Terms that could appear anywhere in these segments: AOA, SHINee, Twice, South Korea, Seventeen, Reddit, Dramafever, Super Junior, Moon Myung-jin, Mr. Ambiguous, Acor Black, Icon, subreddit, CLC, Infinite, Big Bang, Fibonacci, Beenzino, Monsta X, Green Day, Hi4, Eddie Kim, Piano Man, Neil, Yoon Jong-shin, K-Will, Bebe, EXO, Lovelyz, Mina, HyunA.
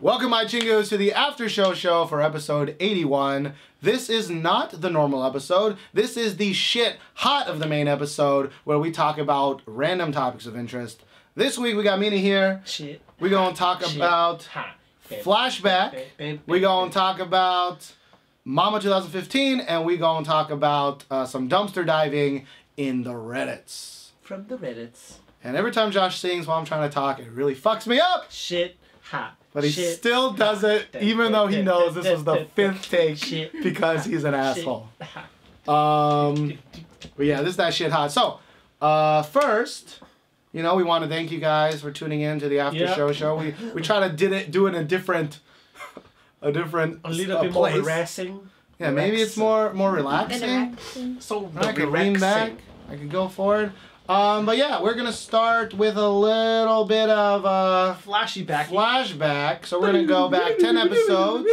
Welcome, my chingos, to the after show show for episode 81. This is not the normal episode. This is the shit hot of the main episode where we talk about random topics of interest. This week we got Mina here. Shit. We're gonna talk about Flashback. We're gonna talk about Mama 2015, and we're gonna talk about some dumpster diving in the Reddits. From the Reddits. And every time Josh sings while I'm trying to talk, it really fucks me up. Shit hot. But he still does it, even though he knows this was the fifth take, because he's an asshole. But yeah, this is that shit hot. So, first, you know, we want to thank you guys for tuning in to the after show show. We try to do it in a different, a little bit more harassing. Yeah, maybe it's more relaxing. So I can lean back. I can go forward. But yeah, we're gonna start with a little bit of flashback. So we're gonna go back 10 episodes.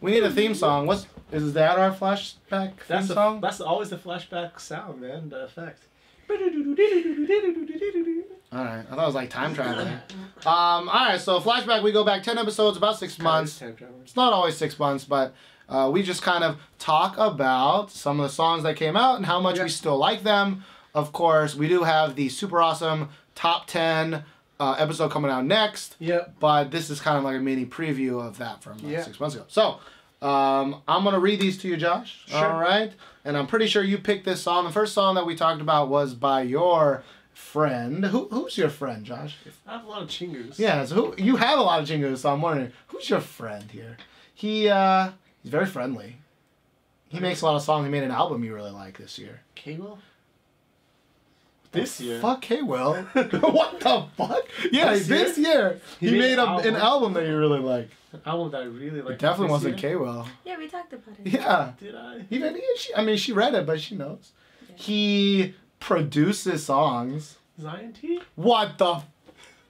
We need a theme song. Is that our flashback theme song? That's always the flashback sound, man. The effect. All right, I thought it was like time traveling. All right, so flashback. We go back 10 episodes, about 6 months. It's not always 6 months, but. We just kind of talk about some of the songs that came out and how much we still like them. Of course, we do have the super awesome top 10 episode coming out next. Yep. But this is kind of like a mini preview of that from 6 months ago. So, I'm going to read these to you, Josh. Sure. All right. And I'm pretty sure you picked this song. The first song that we talked about was by your friend. Who's your friend, Josh? I have a lot of chingus. Yeah, so you have a lot of chingus, so I'm wondering, who's your friend here? He's very friendly. He makes a lot of songs. He made an album you really like this year. K-Will? This year? Fuck K-Will. What the fuck? Yeah, this year. He made an album that you really like. An album that I really like. It definitely wasn't K-Will. Yeah, we talked about it. Yeah. Did I? She read it, but she knows. Yeah. He produces songs. Zion T? What the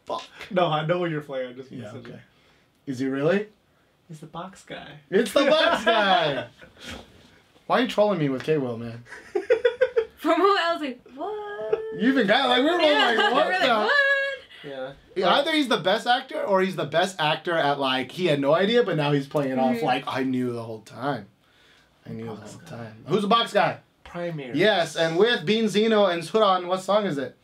fuck? No, I know what you're playing. I just listened. Okay. Is he really? He's the box guy. It's the box guy! Why are you trolling me with K-Will, man? From who else? Like, what? You even got like, we were like, what the? Like, what? Yeah. Either he's the best actor, or he's the best actor at like, he had no idea, but now he's playing off like, I knew the whole time. I knew the whole time. Who's the box guy? Primary. Yes, and with Beenzino and Suran, what song is it?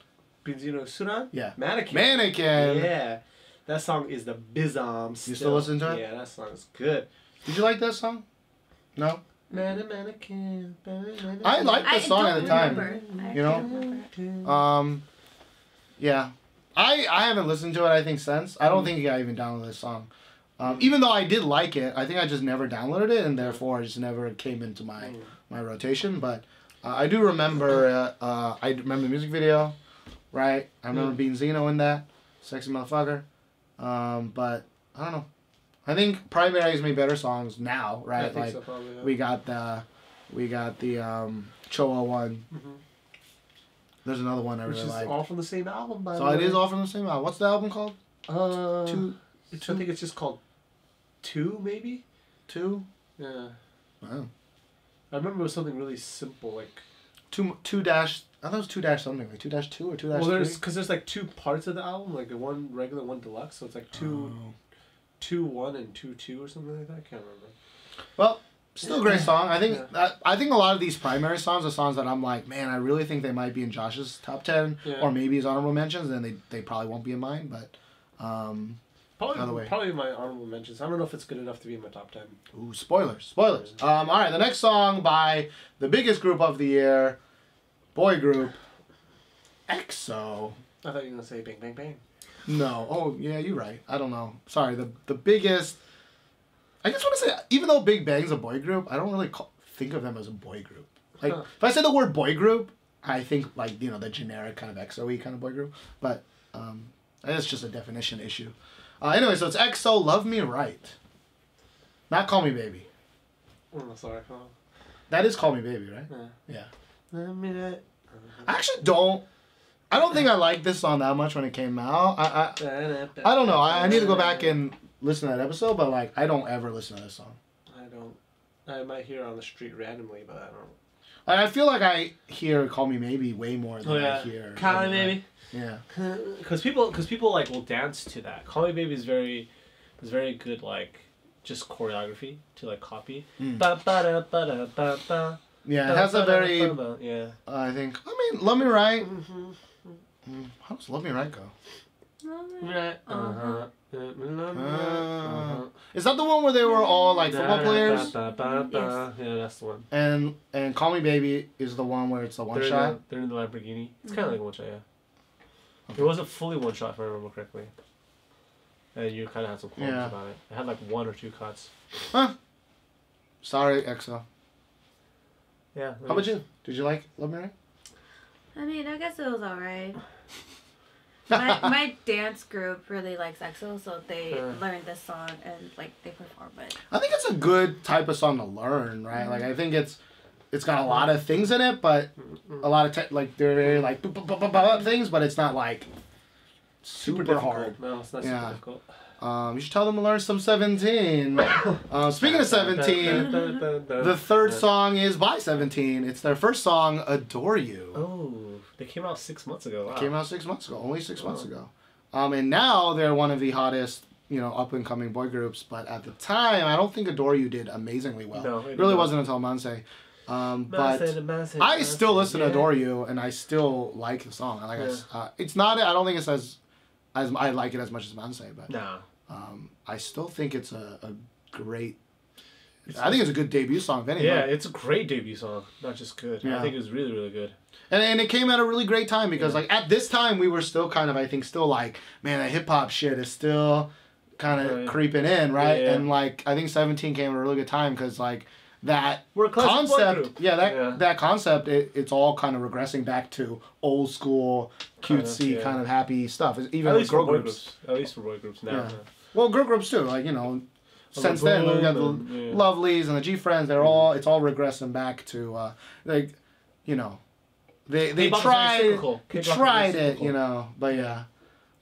Beenzino Suran? Yeah. Mannequin. Mannequin. Yeah. That song is the bizom. You still listen to it? Yeah, that song is good. Did you like that song? No? Mannequin. I liked the song at the time. You know? Yeah. I haven't listened to it, I think, since. I don't think I even downloaded this song. Even though I did like it, I think I just never downloaded it, and therefore it just never came into my rotation. But I do remember I remember the music video, right? I remember Beenzino in that. Sexy motherfucker. But I don't know. I think Primary has made better songs now, right? I think like so, probably, yeah. we got the Choa one. Mm-hmm. There's another one I really like. All from the same album, by the way. So it is all from the same album. What's the album called? I think it's just called 2, maybe. 2. Yeah. Wow. I remember it was something really simple, like 2-2 I thought it was 2-something, like 2-2 or 2-3. Well, there's like two parts of the album, like one regular, one deluxe, so it's like 2-1 and 2-2 or something like that. I can't remember. Well, still a great song. I think I think a lot of these Primary songs are songs that I'm like, man, I really think they might be in Josh's top 10 or maybe his honorable mentions, and they probably won't be in mine, but probably my honorable mentions. I don't know if it's good enough to be in my top 10. Ooh, spoilers. All right, the next song by the biggest group of the year. Boy group, EXO. I thought you were gonna say Bang Bang Bang. No. Oh yeah, you're right. I don't know. Sorry. The biggest. I just want to say, even though Big Bang's a boy group, I don't really think of them as a boy group. Like if I say the word boy group, I think like the generic kind of EXO-y kind of boy group. But that's just a definition issue. Anyway, so it's EXO. Love Me Right. Not Call Me Baby. Oh, sorry. That is Call Me Baby, right? Yeah. Yeah. I don't think I liked this song that much when it came out. I don't know. I need to go back and listen to that episode, but like I don't ever listen to this song. I don't. I might hear it on the street randomly, but I don't. I feel like I hear "Call Me Maybe" way more than I hear "Call Me Maybe." Yeah. Because people like will dance to that. "Call Me Baby" is very It's very good, like, just choreography to, like, copy. Ba-ba-da-ba-da-ba-ba. Yeah, it has a very... Yeah. I think... I mean, Love Me Right... How does Love Me Right go? Is that the one where they were all like football players? Yes. Yeah, that's the one. And Call Me Baby is the one where it's the one shot. They're in the Lamborghini. It's kind of like a one shot, yeah. Okay. It wasn't fully one shot if I remember correctly. And you kind of had some qualms about it. It had like one or two cuts. Huh? Sorry, EXO. Yeah. How about you? Did you like Love Me Right? I mean, I guess it was alright. My dance group really likes EXO, so they learned this song and like they perform it. I think it's a good type of song to learn, right? Like I think it's got a lot of things in it, but a lot of like they're very like things, but it's not like super hard. No, it's not super difficult. You should tell them to learn some 17. Speaking of 17, the third song is by 17. It's their first song, Adore You. Oh. It came out 6 months ago. Wow. It came out 6 months ago. Only 6 months ago. And now they're one of the hottest, you know, up-and-coming boy groups. But at the time, I don't think Adore You did amazingly well. No, it really wasn't until Manse. But I still listen to Adore You, and I still like the song. Like it's not. I don't think it's as I like it as much as Manse, but I still think it's a great. I think it's a good debut song, if anything. Yeah, it's a great debut song. Not just good. Yeah. I think it was really, really good. And it came at a really great time because, like, at this time, we were still kind of, I think, still like, man, that hip-hop shit is still kind of creeping in, right? Yeah, yeah. And, like, I think 17 came at a really good time because, like, that concept, that concept, it's all kind of regressing back to old school, cutesy, kind of happy stuff. Even with girl groups. At least for boy groups now. Yeah. Yeah. Well, girl groups, too. Like, you know... Since then, we got the Lovelyz and the G Friends. They're all. It's all regressing back to, like, you know, they tried it, you know. But yeah,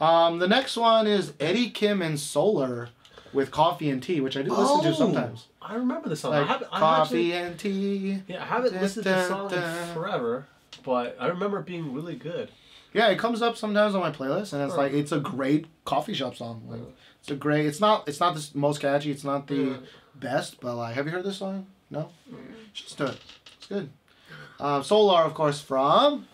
the next one is Eddie Kim and Solar with Coffee and Tea, which I do listen to sometimes. I remember the song. Like, Coffee and Tea. Yeah, I haven't listened to the song in forever, but I remember it being really good. Yeah, it comes up sometimes on my playlist, and it's like it's a great coffee shop song. Like, it's a great. It's not the most catchy. It's not the best, but like, have you heard this song? No. Just do it. It's good. Solar, of course, from.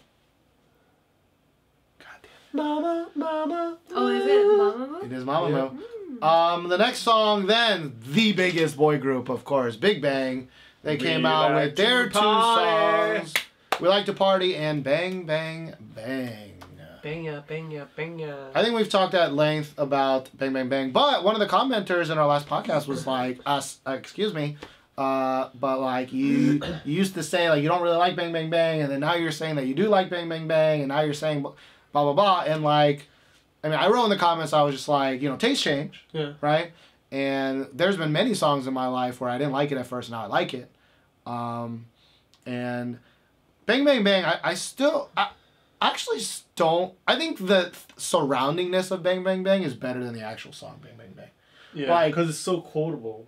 Goddamn. Mama. Oh, is it Mamamoo? It is Mamamoo. Yeah. The next song, then the biggest boy group, of course, Big Bang. They came out with their two songs. We Like to Party and Bang Bang Bang. Bang-ya, bang-ya, bang-ya. I think we've talked at length about Bang Bang Bang, but one of the commenters in our last podcast was like, but like you used to say like you don't really like Bang Bang Bang, and then now you're saying that you do like Bang Bang Bang, and now you're saying blah blah blah, and like, I mean, I wrote in the comments I was just like, you know, taste change, right? And there's been many songs in my life where I didn't like it at first, and now I like it, and Bang Bang Bang, I actually don't... I think the surroundingness of Bang Bang Bang is better than the actual song Bang Bang Bang. Yeah, because like, it's so quotable.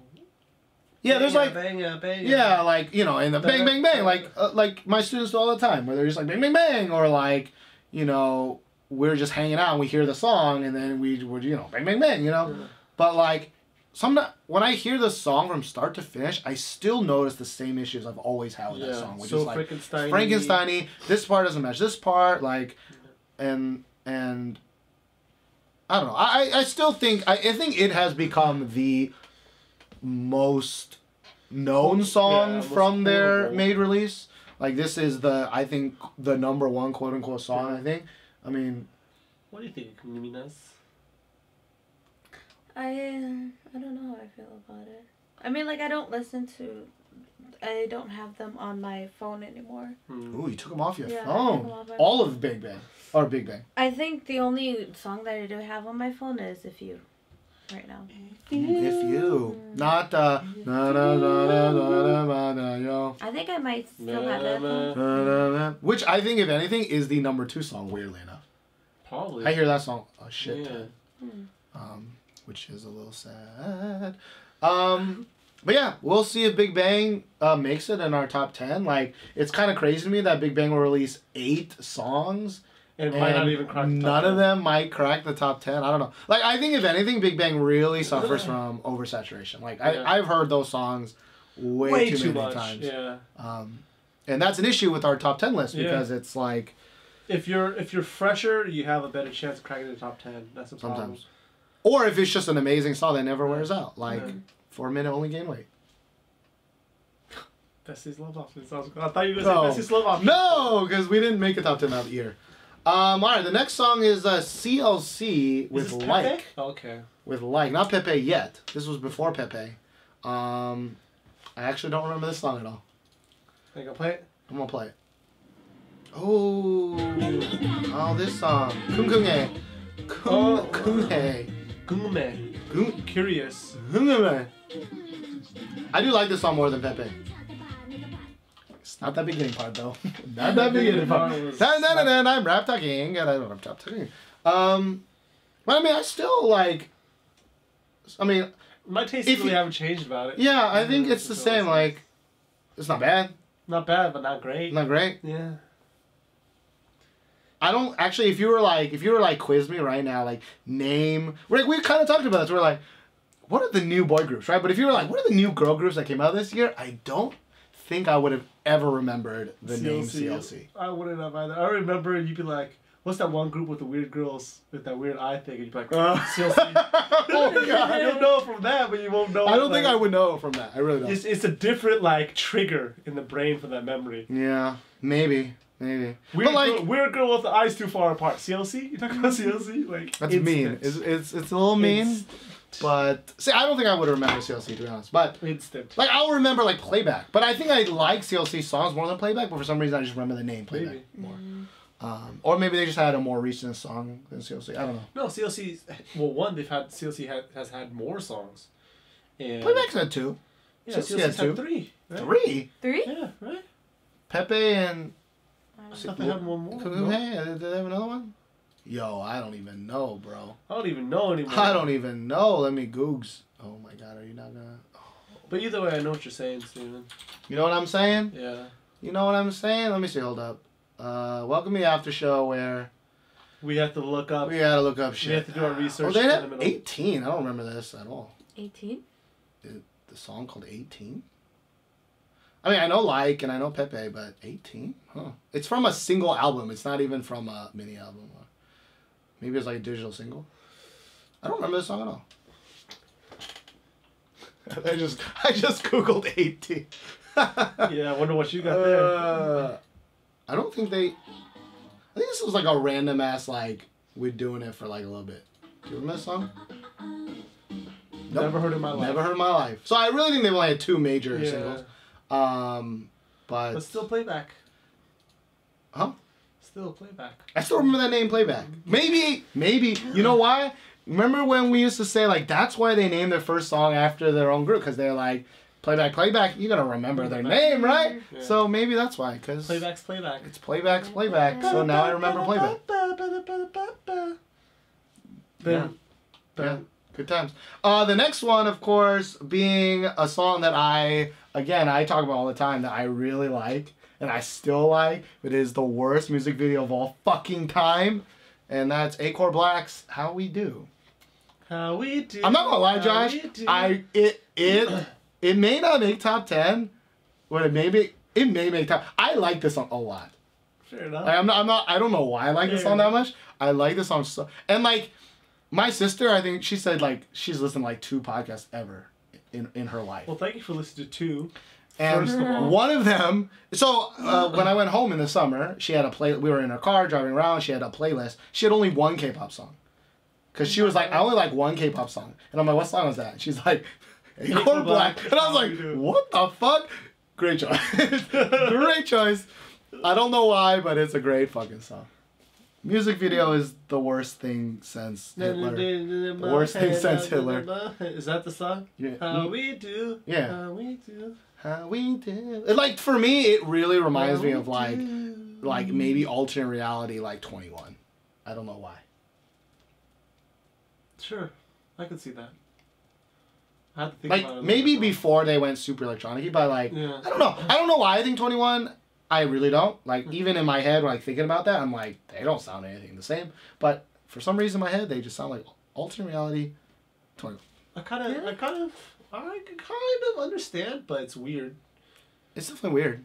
Yeah, there's like... Bang, bang, yeah, like, you know, in the Bang Bang Bang, like my students do all the time, where they're just like, Bang Bang Bang, or like, you know, we're just hanging out and we hear the song, and then we're you know, Bang Bang Bang, you know? Yeah. But like, sometimes, when I hear the song from start to finish, I still notice the same issues I've always had with that song, which is like Frankenstein-y. This part doesn't match this part, like, and I don't know. I still think I think it has become the most known song from their made release. Like this is the I think the #1 quote unquote song. I think. I mean, what do you think, Minas? I don't know how I feel about it. I mean, like, I don't have them on my phone anymore. Ooh, you took them off your phone. Off all phone. Of Big Bang. Or Big Bang. I think the only song that I do have on my phone is If You. Right now. If You. Not na na na na na na na yo. I think I might still have that. Which I think, if anything, is the #2 song, weirdly enough. Probably. I hear that song a shit ton. Which is a little sad. But yeah, we'll see if Big Bang makes it in our top 10. Like, it's kind of crazy to me that Big Bang will release 8 songs It might not even crack the top 10. None of them might crack the top 10. I don't know. Like, I think if anything, Big Bang really suffers from oversaturation. Like, I've heard those songs way too many times. Yeah. And that's an issue with our top 10 list because it's like, if you're fresher, you have a better chance of cracking the top 10. That's the problem. Sometimes. Or if it's just an amazing song that never wears out, like 4 Minute Only Gain Weight. Bessie's Love Option. I thought you were going to say Bessie's Love Option. No, because we didn't make a top 10 that year. All right, the next song is CLC with Like. Okay. With Like, not Pepe yet. This was before Pepe. I actually don't remember this song at all. Are you gonna play it? I'm gonna play it. Oh, this song. Kumkunge. Kumkunge. Gume. Curious. Gume. I do like this song more than Pepe. It's not that beginning part though. Not that beginning part. I'm rap talking. I don't rap talking. But I mean, I still like. I mean, my tastes really haven't changed about it. Yeah, I think it's the same. Like, it's not bad. Not bad, but not great. Not great. Yeah. I don't actually. If you were like quiz me right now, like name. We kind of talked about this. We're like, what are the new boy groups, right? But if you were like, what are the new girl groups that came out this year? I don't think I would have ever remembered the name CLC. I wouldn't have either. I remember you'd be like, what's that one group with the weird girls with that weird eye thing? And you'd be like, CLC. Oh God! You'll know from that, but you won't know. I don't think I would know from that. I really don't. It's a different like trigger in the brain for that memory. Yeah, maybe. Maybe. Weird girl with the eyes too far apart. CLC? You talking about CLC? Like, that's mean. It's a little mean. But see, I don't think I would remember CLC, to be honest. But like, I'll remember like Playback. But I think I like CLC songs more than Playback. But for some reason, I just remember the name Playback more. Or maybe they just had a more recent song than CLC. I don't know. No, CLC. Well, one, CLC has had more songs. And Playback's had two. Yeah, CLC's had three. Right? Three? Yeah, right. Pepe and. I thought they had one more. Hey, did they have another one? Yo, I don't even know, bro. I don't even know anymore. I don't even know. Let me googs. Oh my God, are you not gonna? Oh. But either way, I know what you're saying, Steven. You know what I'm saying? Yeah. You know what I'm saying? Let me see. Hold up. Welcome to the after show where we have to look up. We gotta look up shit. We have to do our research. Oh, they had 18. I don't remember this at all. 18. The song called 18. I mean, I know Like and I know Pepe, but 18? Huh. It's from a single album. It's not even from a mini album. Maybe it's like a digital single. I don't remember this song at all. I just Googled 18. Yeah, I wonder what you got there. I don't think they... I think this was like a random ass, like, we're doing it for like a little bit. Do you remember this song? Nope. Never heard in my life. Never heard in my life. So I really think they've only had two major singles. But it's still Playback. Huh? Still Playback. I still remember that name Playback. Maybe. You know why? Remember when we used to say like that's why they named their first song after their own group because they're like Playback. You gotta remember their name, right? Yeah. So maybe that's why. Cause Playback's Playback. It's Playback's Playback. So now I remember Playback. Yeah. Good times. The next one, of course, being a song that I talk about all the time that I really like and I still like, but it is the worst music video of all fucking time, and that's Acor Black's How We Do. How We Do. I'm not gonna lie, Josh. It may not make top 10, but it may make top. I like this song a lot. Fair enough. Like, I don't know why I like this song that much. I like this song so and like. My sister, I think she said like she's listened to like 2 podcasts ever in her life. Well, thank you for listening to 2. And first of all, one of them. So when I went home in the summer, she had a play. We were in her car driving around. She had a playlist. She had only one K-pop song, because she was like, I only like one K-pop song. And I'm like, what song is that? And she's like, Acor Black. And I was like, what the fuck? Great choice. Great choice. I don't know why, but it's a great fucking song. Music video is the worst thing since Hitler. The worst thing since Hitler. Is that the song? Yeah. How we do. Yeah. How we do. How we do. It, like, for me, it really reminds me of, like maybe alternate reality, like 2NE1. I don't know why. Sure. I can see that. I have to think about it. Maybe before they went super electronic-y, but, like, I don't know. I don't know why I think 2NE1... I really don't. Like, even in my head, when I'm thinking about that, I'm like, they don't sound anything the same. But for some reason in my head, they just sound like alternate reality. I kind of understand, but it's weird. It's definitely weird.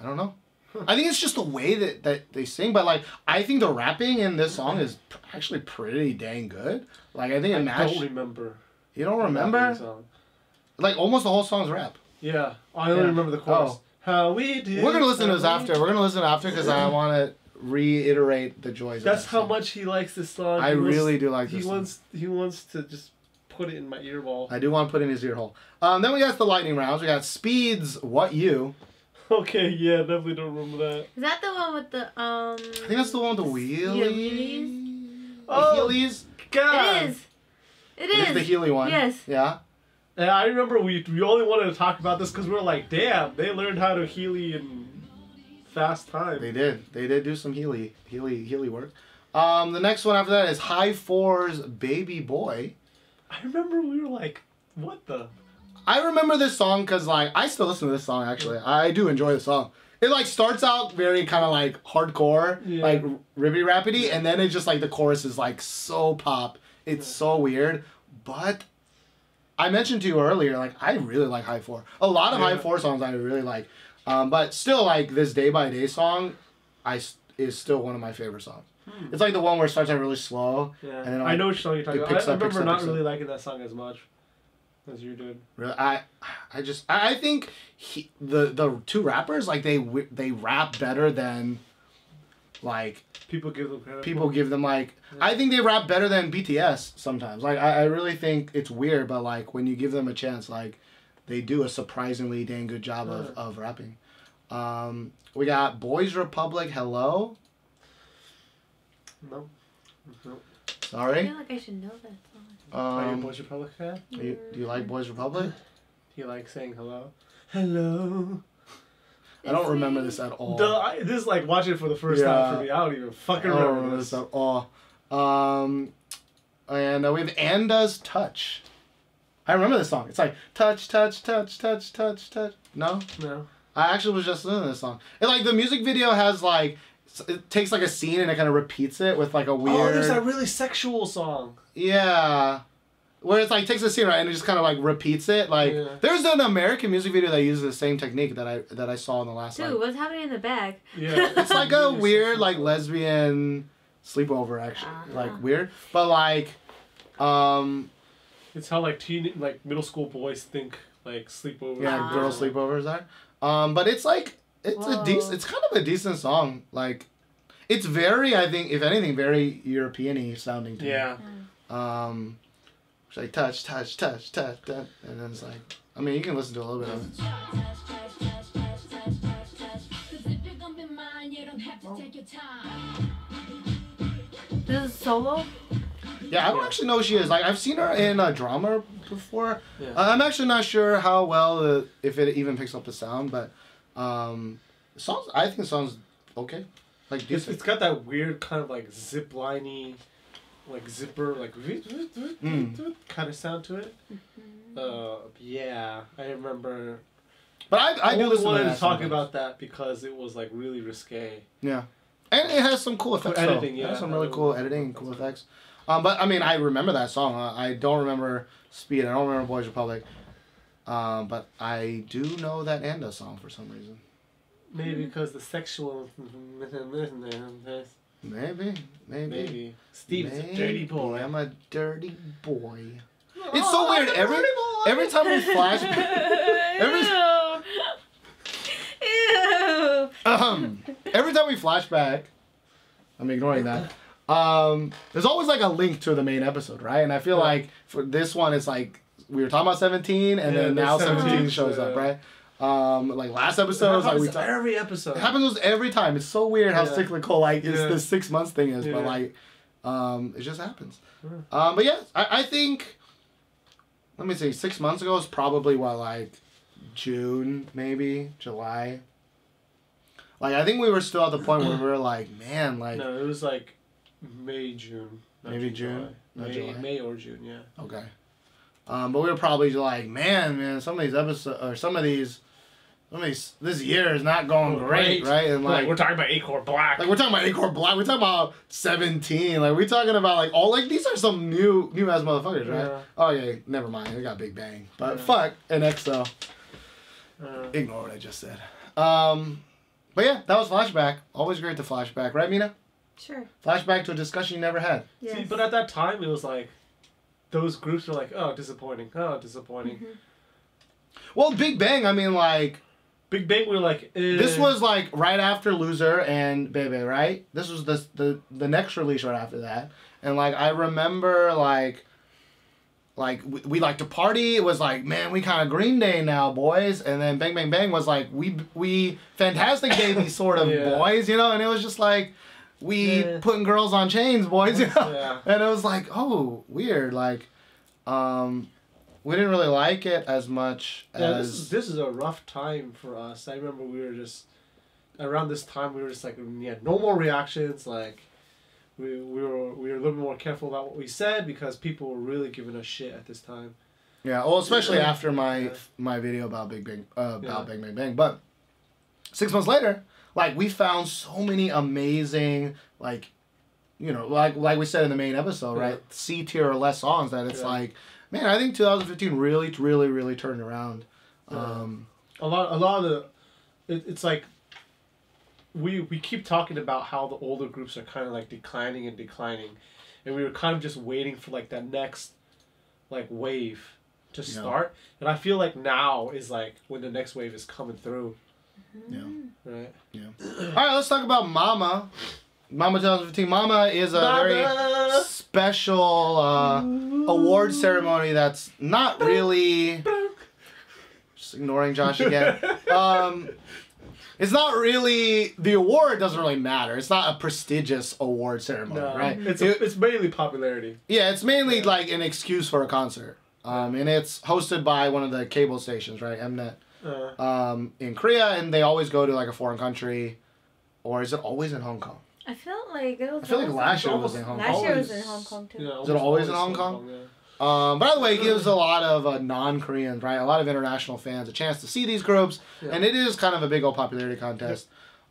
I don't know. Huh. I think it's just the way that, they sing, but like, I think the rapping in this song is actually pretty dang good. Like, I think it matched. I don't remember. You don't remember? Like, almost the whole song's rap. Yeah. I only remember the chorus. Oh. How we do. We're gonna listen to this after. We're gonna listen after because I want to reiterate the joys. That's of that how song. Much he likes this song. I really do like this song. He wants to just put it in my ear wall. I do want to put it in his ear hole. Then we got the lightning rounds. We got Speed's What You. Okay, yeah, definitely don't remember that. Is that the one with the I think that's the one with the wheelies. Yeah, wheelies. Oh, the heelies. God. It is. It is the Healy one. Yes. Yeah. And I remember we only wanted to talk about this because we were like, damn, they learned how to Healy in fast time. They did. They did do some Healy work. The next one after that is Hi4's Baby Boy. I remember we were like, what the? I remember this song because, like, I still listen to this song, actually. I do enjoy the song. It, like, starts out very kind of, like, hardcore, like, ribbity-rappity, and then it just, like, the chorus is, like, so pop. It's so weird, but... I mentioned to you earlier, like, I really like Hi4. A lot of Hi4 songs I really like. But still, like, this Day by Day song is still one of my favorite songs. It's like the one where it starts out really slow. Yeah. And then, like, I know which song you're talking about. I remember not really liking that song as much as you did. Really? I think the two rappers, like, they rap better than, like... People give them credit. People give them, like... I think they rap better than BTS sometimes. Like, I really think it's weird, but, like, when you give them a chance, like, they do a surprisingly dang good job of rapping. We got Boys Republic, Hello. No. No. Sorry? I feel like I should know that song. Are you a Boys Republic fan? Do you like Boys Republic? Do you like saying hello? Hello. I don't remember this at all. This is like watching it for the first time for me. I don't even fucking remember this at all. And we have Anda's Touch. I remember this song. It's like, touch, touch, touch, touch, touch, touch. No? No. I actually was just listening to this song. And like the music video has like, it takes like a scene and it kind of repeats it with like a weird... Oh, there's that really sexual song. Yeah. Where it's like, takes a scene, right, and it just kind of like repeats it. Like, there's an American music video that uses the same technique that I saw in the last Dude, what's happening in the back? Yeah. It's like a weird, like, lesbian sleepover, actually. Like, weird. But, like, It's how, like, middle school boys think, like, sleepovers. Yeah, like, girl sleepovers are. But it's, like, it's kind of a decent song. Like, it's very, I think, if anything, very European-y sounding to me. Yeah. It's like touch, touch, touch, touch, touch, and then it's like, I mean, you can listen to a little bit of it. This is solo? Yeah, I don't actually know who she is. Like, I've seen her in a drama before. Yeah. I'm actually not sure how well, if it even picks up the sound, but I think the song's okay. Like, it's got that weird kind of like zipline-y... like zipper, like kind of sound to it. Yeah, I remember. But I do wanted to talk about that because it was like really risque. Yeah, and it has some cool effects. Editing, yeah, it has some really cool editing and cool effects. But I mean, I remember that song. I don't remember Speed. I don't remember Boys Republic. But I do know that Anda song for some reason. Maybe because the sexual. Maybe. Steve's a dirty boy. I'm a dirty boy. It's so weird. Every time we flash. Ew. Every time we flash back, I'm ignoring that. There's always like a link to the main episode, right? And I feel like for this one, it's like we were talking about 17, and then now 17 shows up, right? Like last episode, it happens like every episode. It happens every time. It's so weird how cyclical like the 6 months thing is, but like, it just happens. But yeah, I think, let me see, 6 months ago is probably what, like June, maybe July. Like I think we were still at the point where we were like, man, like. No, it was like May, June. Maybe June. May or June, yeah. Okay. But we were probably like, man, some of these episodes or some of these. this year is not going great, right? And like we're talking about Acor Black. Like we're talking about Acor Black. We're talking about 17. Like we're talking about like all like these are some new ass motherfuckers, right? Yeah. Oh yeah, never mind. We got Big Bang, but fuck and EXO. Ignore what I just said. But yeah, that was Flashback. Always great to flashback, right, Mina? Sure. Flashback to a discussion you never had. Yes. See, but at that time it was like, those groups were like, oh, disappointing. Oh, disappointing. Mm-hmm. Well, Big Bang. I mean, like. Big Bang, we were like, eh. This was like right after Loser and Bebe, right? This was the next release right after that, and like I remember like we like to party. It was like, man, we kind of Green Day now, boys. And then Bang Bang Bang was like we Fantastic Baby sort of boys, you know. And it was just like we putting girls on chains, boys, you know. Yeah. And it was like, oh, weird, like, we didn't really like it as much as... This is a rough time for us. I remember we were just... Around this time, we were just like, yeah, no more reactions. Like, we were a little more careful about what we said because people were really giving us shit at this time. Yeah, well, especially after my video about Big Bang, Bang Bang Bang. But 6 months later, like, we found so many amazing, like, you know, like we said in the main episode, right? C-tier or less songs that it's like... Man, I think 2015 really turned around. A lot of the, it's like, we keep talking about how the older groups are kind of like declining, and we were kind of just waiting for like that next, like wave, to start. And I feel like now is like when the next wave is coming through. Yeah. Right. Yeah. All right, let's talk about Mama. Mama 2015. Mama is a very special award ceremony that's not really... Just ignoring Josh again. It's not really... The award doesn't really matter. It's not a prestigious award ceremony, right? It's mainly popularity. Yeah, it's mainly like an excuse for a concert. And it's hosted by one of the cable stations, right? Mnet. In Korea, and they always go to like a foreign country. Or is it always in Hong Kong? I felt like it was... I feel like last year was in Hong Kong. Last year was in Hong Kong, too. Yeah, is it always in Hong Kong? Yeah. But by the way, it gives a lot of non-Koreans, right? A lot of international fans a chance to see these groups. Yeah. And it is kind of a big old popularity contest.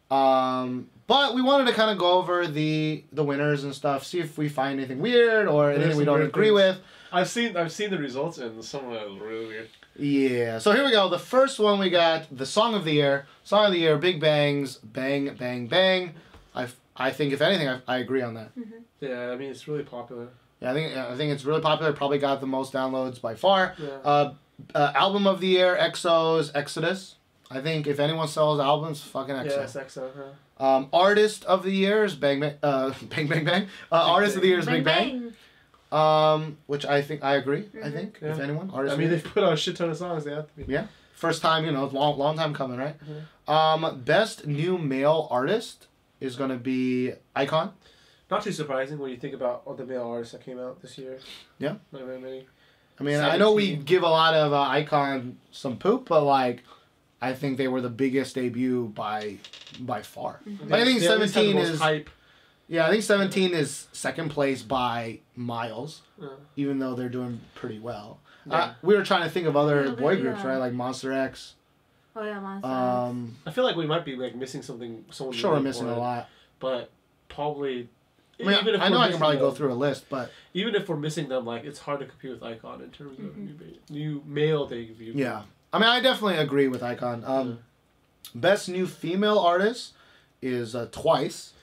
Yeah. But we wanted to kind of go over the winners and stuff, see if we find anything weird or anything we don't agree with. I've seen the results, and some of them are really weird. Yeah. So here we go. The first one we got, the Song of the Year. Song of the Year, Big Bang's Bang, Bang, Bang. I think, if anything, I agree on that. Mm-hmm. Yeah, I mean, it's really popular. Yeah, I think it's really popular. Probably got the most downloads by far. Yeah. Album of the Year, EXO's Exodus. I think if anyone sells albums, fucking EXO. Yeah, it's EXO, huh? Artist of the Year is Bang Bang. Bang Bang Bang. Artist of the Year is Big Bang. Which I think, I agree, mm-hmm. I think, if anyone. Artist, I mean, they've put out a shit ton of songs. They have to be. Yeah. First time, you know, long time coming, right? Mm-hmm. Best New Male Artist is going to be Icon. Not too surprising when you think about all the male artists that came out this year. Yeah. Not very many. I mean, 17. I know we give a lot of Icon some poop, but like, I think they were the biggest debut by far. Mm-hmm. Like, I think 17 is... Hype. Yeah, I think 17 is second place by miles, even though they're doing pretty well. Yeah. We were trying to think of other boy groups, right? Like Monster X. Oh yeah, Monster X. I feel like we might be like missing something. Sure, we're missing a lot. But probably... I mean, even if I know I can probably go through a list, but... Even if we're missing them, like, it's hard to compete with Icon in terms of new male debut. Yeah. I mean, I definitely agree with Icon. Best new female artist is Twice.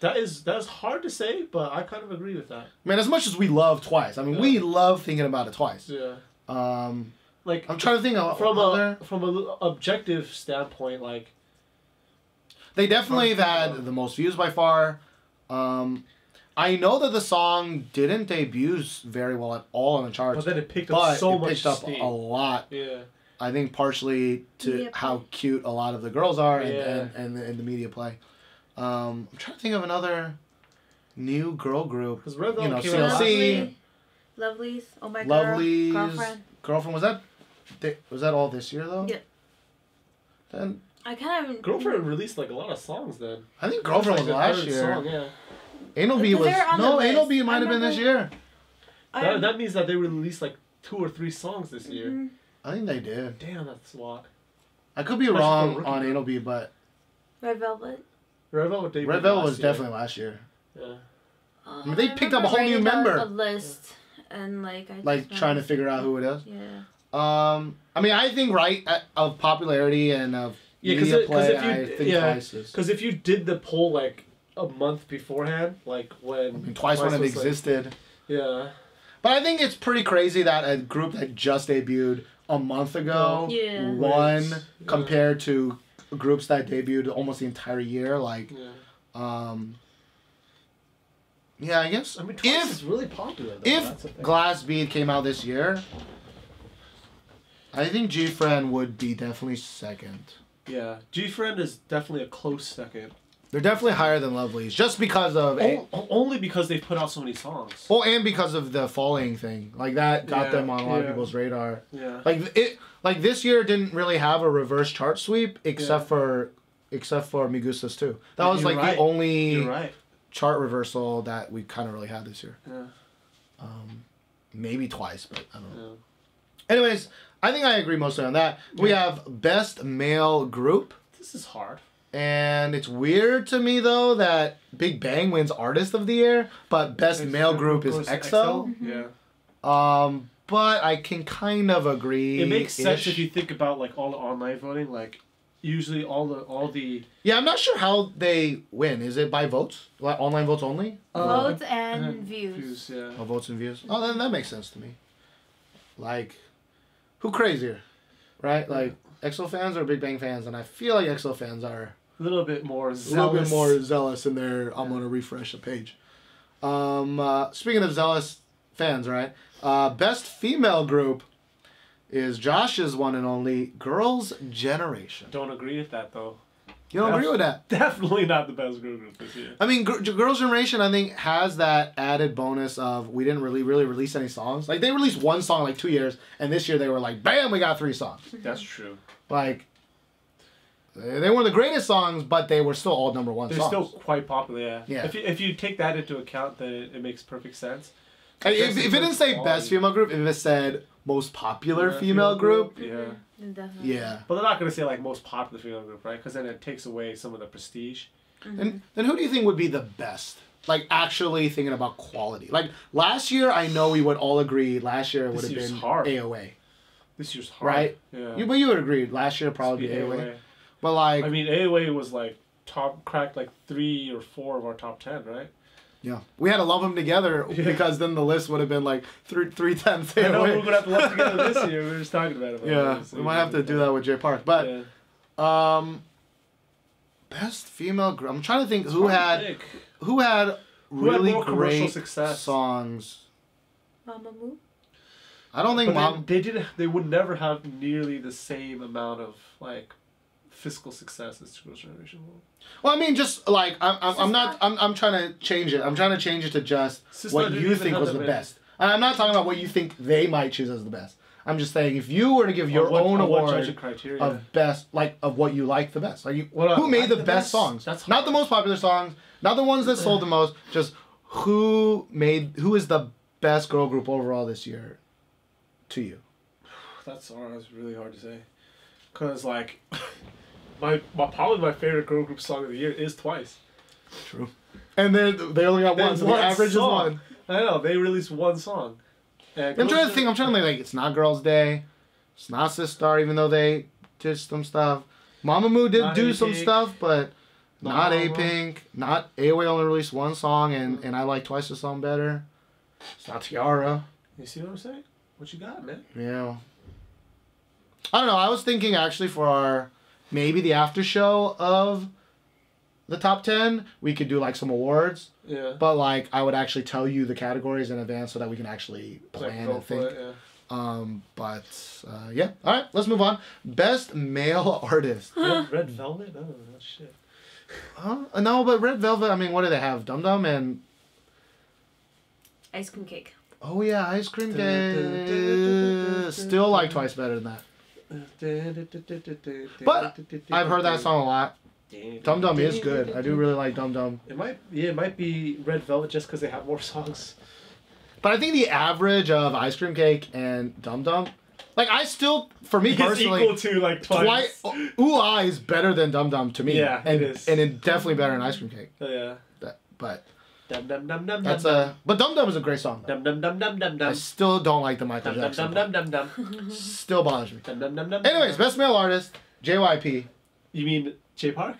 That's hard to say, but I kind of agree with that. Man, as much as we love Twice, I mean, we love thinking about it twice. Yeah. Like, I'm trying to think of from a objective standpoint, like, they definitely have had the most views by far. I know that the song didn't debut very well at all on the charts. But then it picked up so much. It picked up a lot. Yeah. I think partially to how cute a lot of the girls are and the media play. I'm trying to think of another new girl group. Because Red Velvet, you know, CLC, Lovelyz, Oh My God, Girlfriend. Was that all this year though? Yeah. Then I kind of... Girlfriend released like a lot of songs then. I think Girlfriend was last year. Song, yeah. Anal B was... No, Anal B might have been this year. That means that they released like 2 or 3 songs this year. I think they did. Damn, that's a lot. I I could be wrong on Anal B, but Red Velvet. Red Velvet was definitely last year. Yeah. I mean, they picked up a whole new member. A list and like trying to figure out who it is. Yeah. I mean, I think of popularity and of media play, I think Twice is. Because if you did the poll like a month beforehand, like when Twice when it existed. Like, yeah. But I think it's pretty crazy that a group that just debuted a month ago won compared to groups that debuted almost the entire year. Like, yeah, I guess. I mean, Twice is really popular, though. If Glass Bead came out this year, I think G-Friend would be definitely second. Yeah, G-Friend is definitely a close second. They're definitely higher than Lovelyz, just because of only because they've put out so many songs. Well, and because of the Falling thing, like that got them on a lot of people's radar. Yeah, like it, like this year didn't really have a reverse chart sweep except for Migusa's too. That was the only chart reversal that we kind of really had this year. Yeah, maybe Twice, but I don't know. Yeah. Anyways, I think I agree mostly on that. Yeah. We have best male group. This is hard. And it's weird to me, though, that Big Bang wins Artist of the Year, but Best Male Group is EXO. Yeah. But I can kind of agree. It makes sense if you think about like all the online voting. Like, usually all the. Yeah, I'm not sure how they win. Is it by votes? Like online votes only? Votes and views. Oh, votes and views. Oh, then that makes sense to me. Like, who crazier, right? Like, EXO fans or Big Bang fans, and I feel like EXO fans are a little bit more zealous. In their, I'm going to refresh the page. Speaking of zealous fans, right? Best female group is Josh's one and only Girls Generation. Don't agree with that, though. You don't agree with that? Definitely not the best group this year. I mean, Girls Generation, I think, has that added bonus of we didn't really release any songs. Like, they released one song in, like, 2 years, and this year they were like, bam, we got 3 songs. That's true. Like, they weren't the greatest songs, but they were still all number one songs. They're still quite popular, yeah. If you take that into account, then it makes perfect sense. If it didn't say best female group, if it said most popular female group. Yeah. Definitely. Yeah. But they're not going to say, like, most popular female group, right? Because then it takes away some of the prestige. Mm-hmm. And then who do you think would be the best? Like, actually thinking about quality. Like, last year, I know we would all agree, last year it would have been AOA. This year's hard. Right? Yeah. But you would agree, last year probably be AOA. But, like... I mean, AOA was, like, cracked, like, 3 or 4 of our top 10, right? Yeah. We had to lump them together because then the list would have been like 3/10. I know we would have to lump together this year. We were just talking about it. Yeah. We might have to do that with Jay Park. But best female group. I'm trying to think who had really great success songs. Mamamoo? I don't think Mamamoo. They would never have nearly the same amount of like fiscal success as Girls' Generation. Well, I mean, just like I'm trying to change it. I'm trying to change it to just Sistar what you think was the best. And I'm not talking about what you think they might choose as the best. I'm just saying if you were to give your own award of best, like of what you like the best, like who made the best songs? That's not the most popular songs, not the ones that sold the most. Just who is the best girl group overall this year, to you? That's really hard to say, cause like. Probably my favorite girl group song of the year is Twice. True. And then they only got one, so the average is 1. I know, they released 1 song. I'm trying to think, like, it's not Girls' Day, it's not Sistar, even though they did some stuff. Mamamoo did do some stuff, but not A-Pink, not AOA only released 1 song, and I like Twice's song better. It's not Tiara. You see what I'm saying? What you got, man? Yeah. I don't know, I was thinking actually for our... Maybe the after show of the top 10, we could do like some awards. Yeah. But like I would actually tell you the categories in advance so that we can actually plan and think. It, yeah. Yeah. All right, let's move on. Best male artist. Red Velvet. Oh, that shit. No, but Red Velvet. I mean, what do they have? Dum Dum and Ice Cream Cake. Oh yeah, Ice Cream Cake. Still like Twice better than that. But I've heard that song a lot. Dum Dum is good. I do really like Dum Dum. It might be Red Velvet just because they have more songs. But I think the average of Ice Cream Cake and Dum Dum, Like, I still, for me personally, equal to like Twice. Ooh-ah is better than Dum Dum to me. Yeah, and, it is. And it's definitely better than Ice Cream Cake. Oh, yeah. But Dum Dum Dum Dum. That's a. But Dum Dum is a great song. Dum Dum Dum Dum Dum Dum. I still don't like the Michael Jackson. Dum Dum Dum Dum Dum. Still bothers me. Dum Dum Dum Dum. Anyways, best male artist, JYP. You mean Jay Park?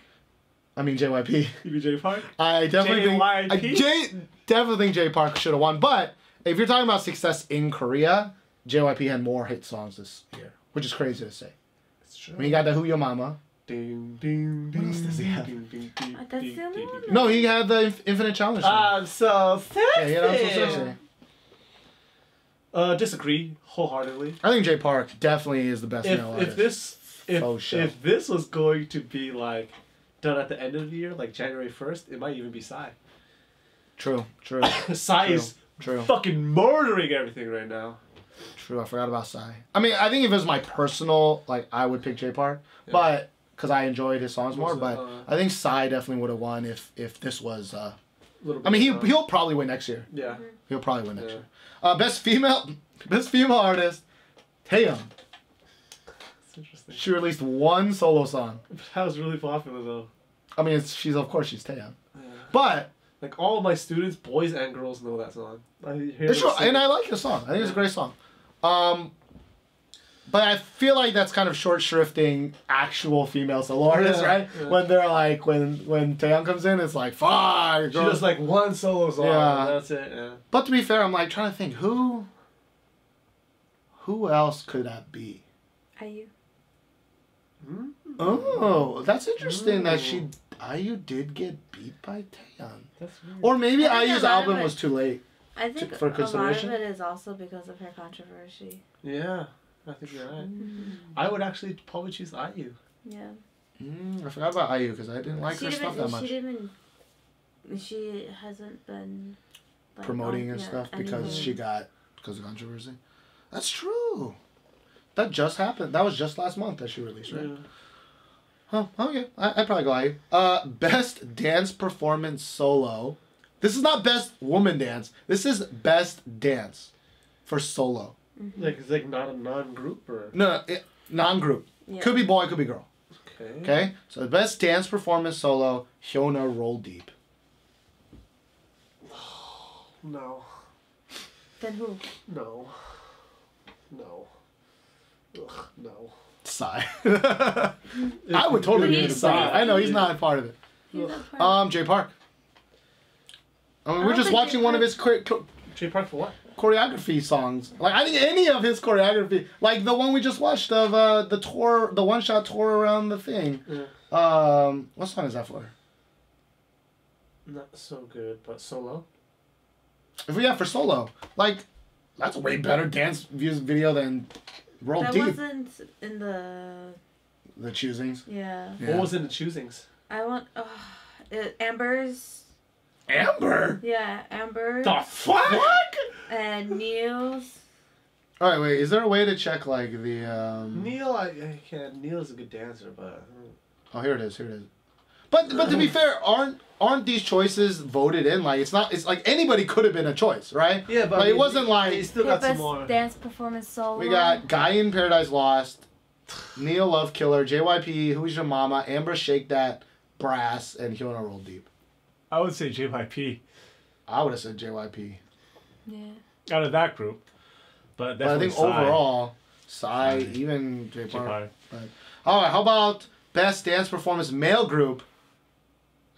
I mean JYP. You mean Jay Park? I definitely think Jay Park should have won. But if you're talking about success in Korea, JYP had more hit songs this year, which is crazy to say. It's true. When you got the Who Your Mama. What else does he have? No, he had the Infinite Challenge. I'm so sexy. Yeah, you know, I'm so sexy. Disagree wholeheartedly. I think Jay Park definitely is the best male artist. If this was going to be like done at the end of the year, like January 1st, it might even be Psy. True. True. Psy is fucking murdering everything right now. True. I forgot about Psy. I mean, I think if it was my personal, like, I would pick Jay Park, but. Because I enjoyed his songs more, but I think Psy definitely would have won if this was. I mean, he'll probably win next year. Yeah, he'll probably win next year. Best female artist, Taeyang. That's interesting. She released one solo song. That was really popular though. I mean, she's of course she's Taeyang, but like all of my students, boys and girls, know that song. I hear and I like the song. I think it's a great song. But I feel like that's kind of short shrifting actual female solo artists, right? Yeah. When they're like, when Taeyang comes in, it's like, fuck! She does like one solo song, and that's it, But to be fair, I'm like trying to think, who else could that be? IU. Hmm? Oh, that's interesting that IU did get beat by Taeyang. That's weird. Or maybe IU's album was too late. I think for consideration. A lot of it is also because of her controversy. Yeah. I think you're right. I would actually probably choose IU. Yeah. I forgot about IU because I didn't like her stuff that much. She hasn't been like, promoting her stuff because because of controversy. That's true. That just happened. That was just last month that she released, right? Yeah. Oh yeah. I'd probably go IU. Best dance performance solo. This is not best woman dance. This is best dance for solo. Like it's like not a non-group or non-group. Yeah. Could be boy, could be girl. Okay. Okay. So the best dance performance solo, HyunA Roll Deep. No. Then who? No. No. Ugh, no. Psy. I would totally give it to Psy. I know he's not a part of it. Jay Park. I mean, we're just watching one of his quick. Jay Park for what? Choreography songs. Like, I think any of his choreography, like the one we just watched of the tour, the one-shot tour around the thing. Yeah. What song is that for? Not so good, but solo. For solo, like that's a way better dance video than Roll Deep. That wasn't in the choosings. Yeah. What was in the choosings? I want Amber's. Amber? Yeah, Amber. The fuck? What? And Neil's. All right, wait. Is there a way to check like the? Neil, I can't. Neil's a good dancer, but. Oh, here it is. Here it is. But to be fair, aren't these choices voted in? Like it's not. It's like anybody could have been a choice, right? Yeah, but like, it wasn't like. You still got some more. Dance performance solo. We got Guy in Paradise Lost, Neil Love Killer, JYP, Who's Your Mama, Amber Shake That, Brass, and HyunA Roll Deep. I would say JYP. I would have said JYP. Yeah. Out of that group, but I think Psy. Overall, Psy, even Jay Park. But, all right, how about best dance performance male group?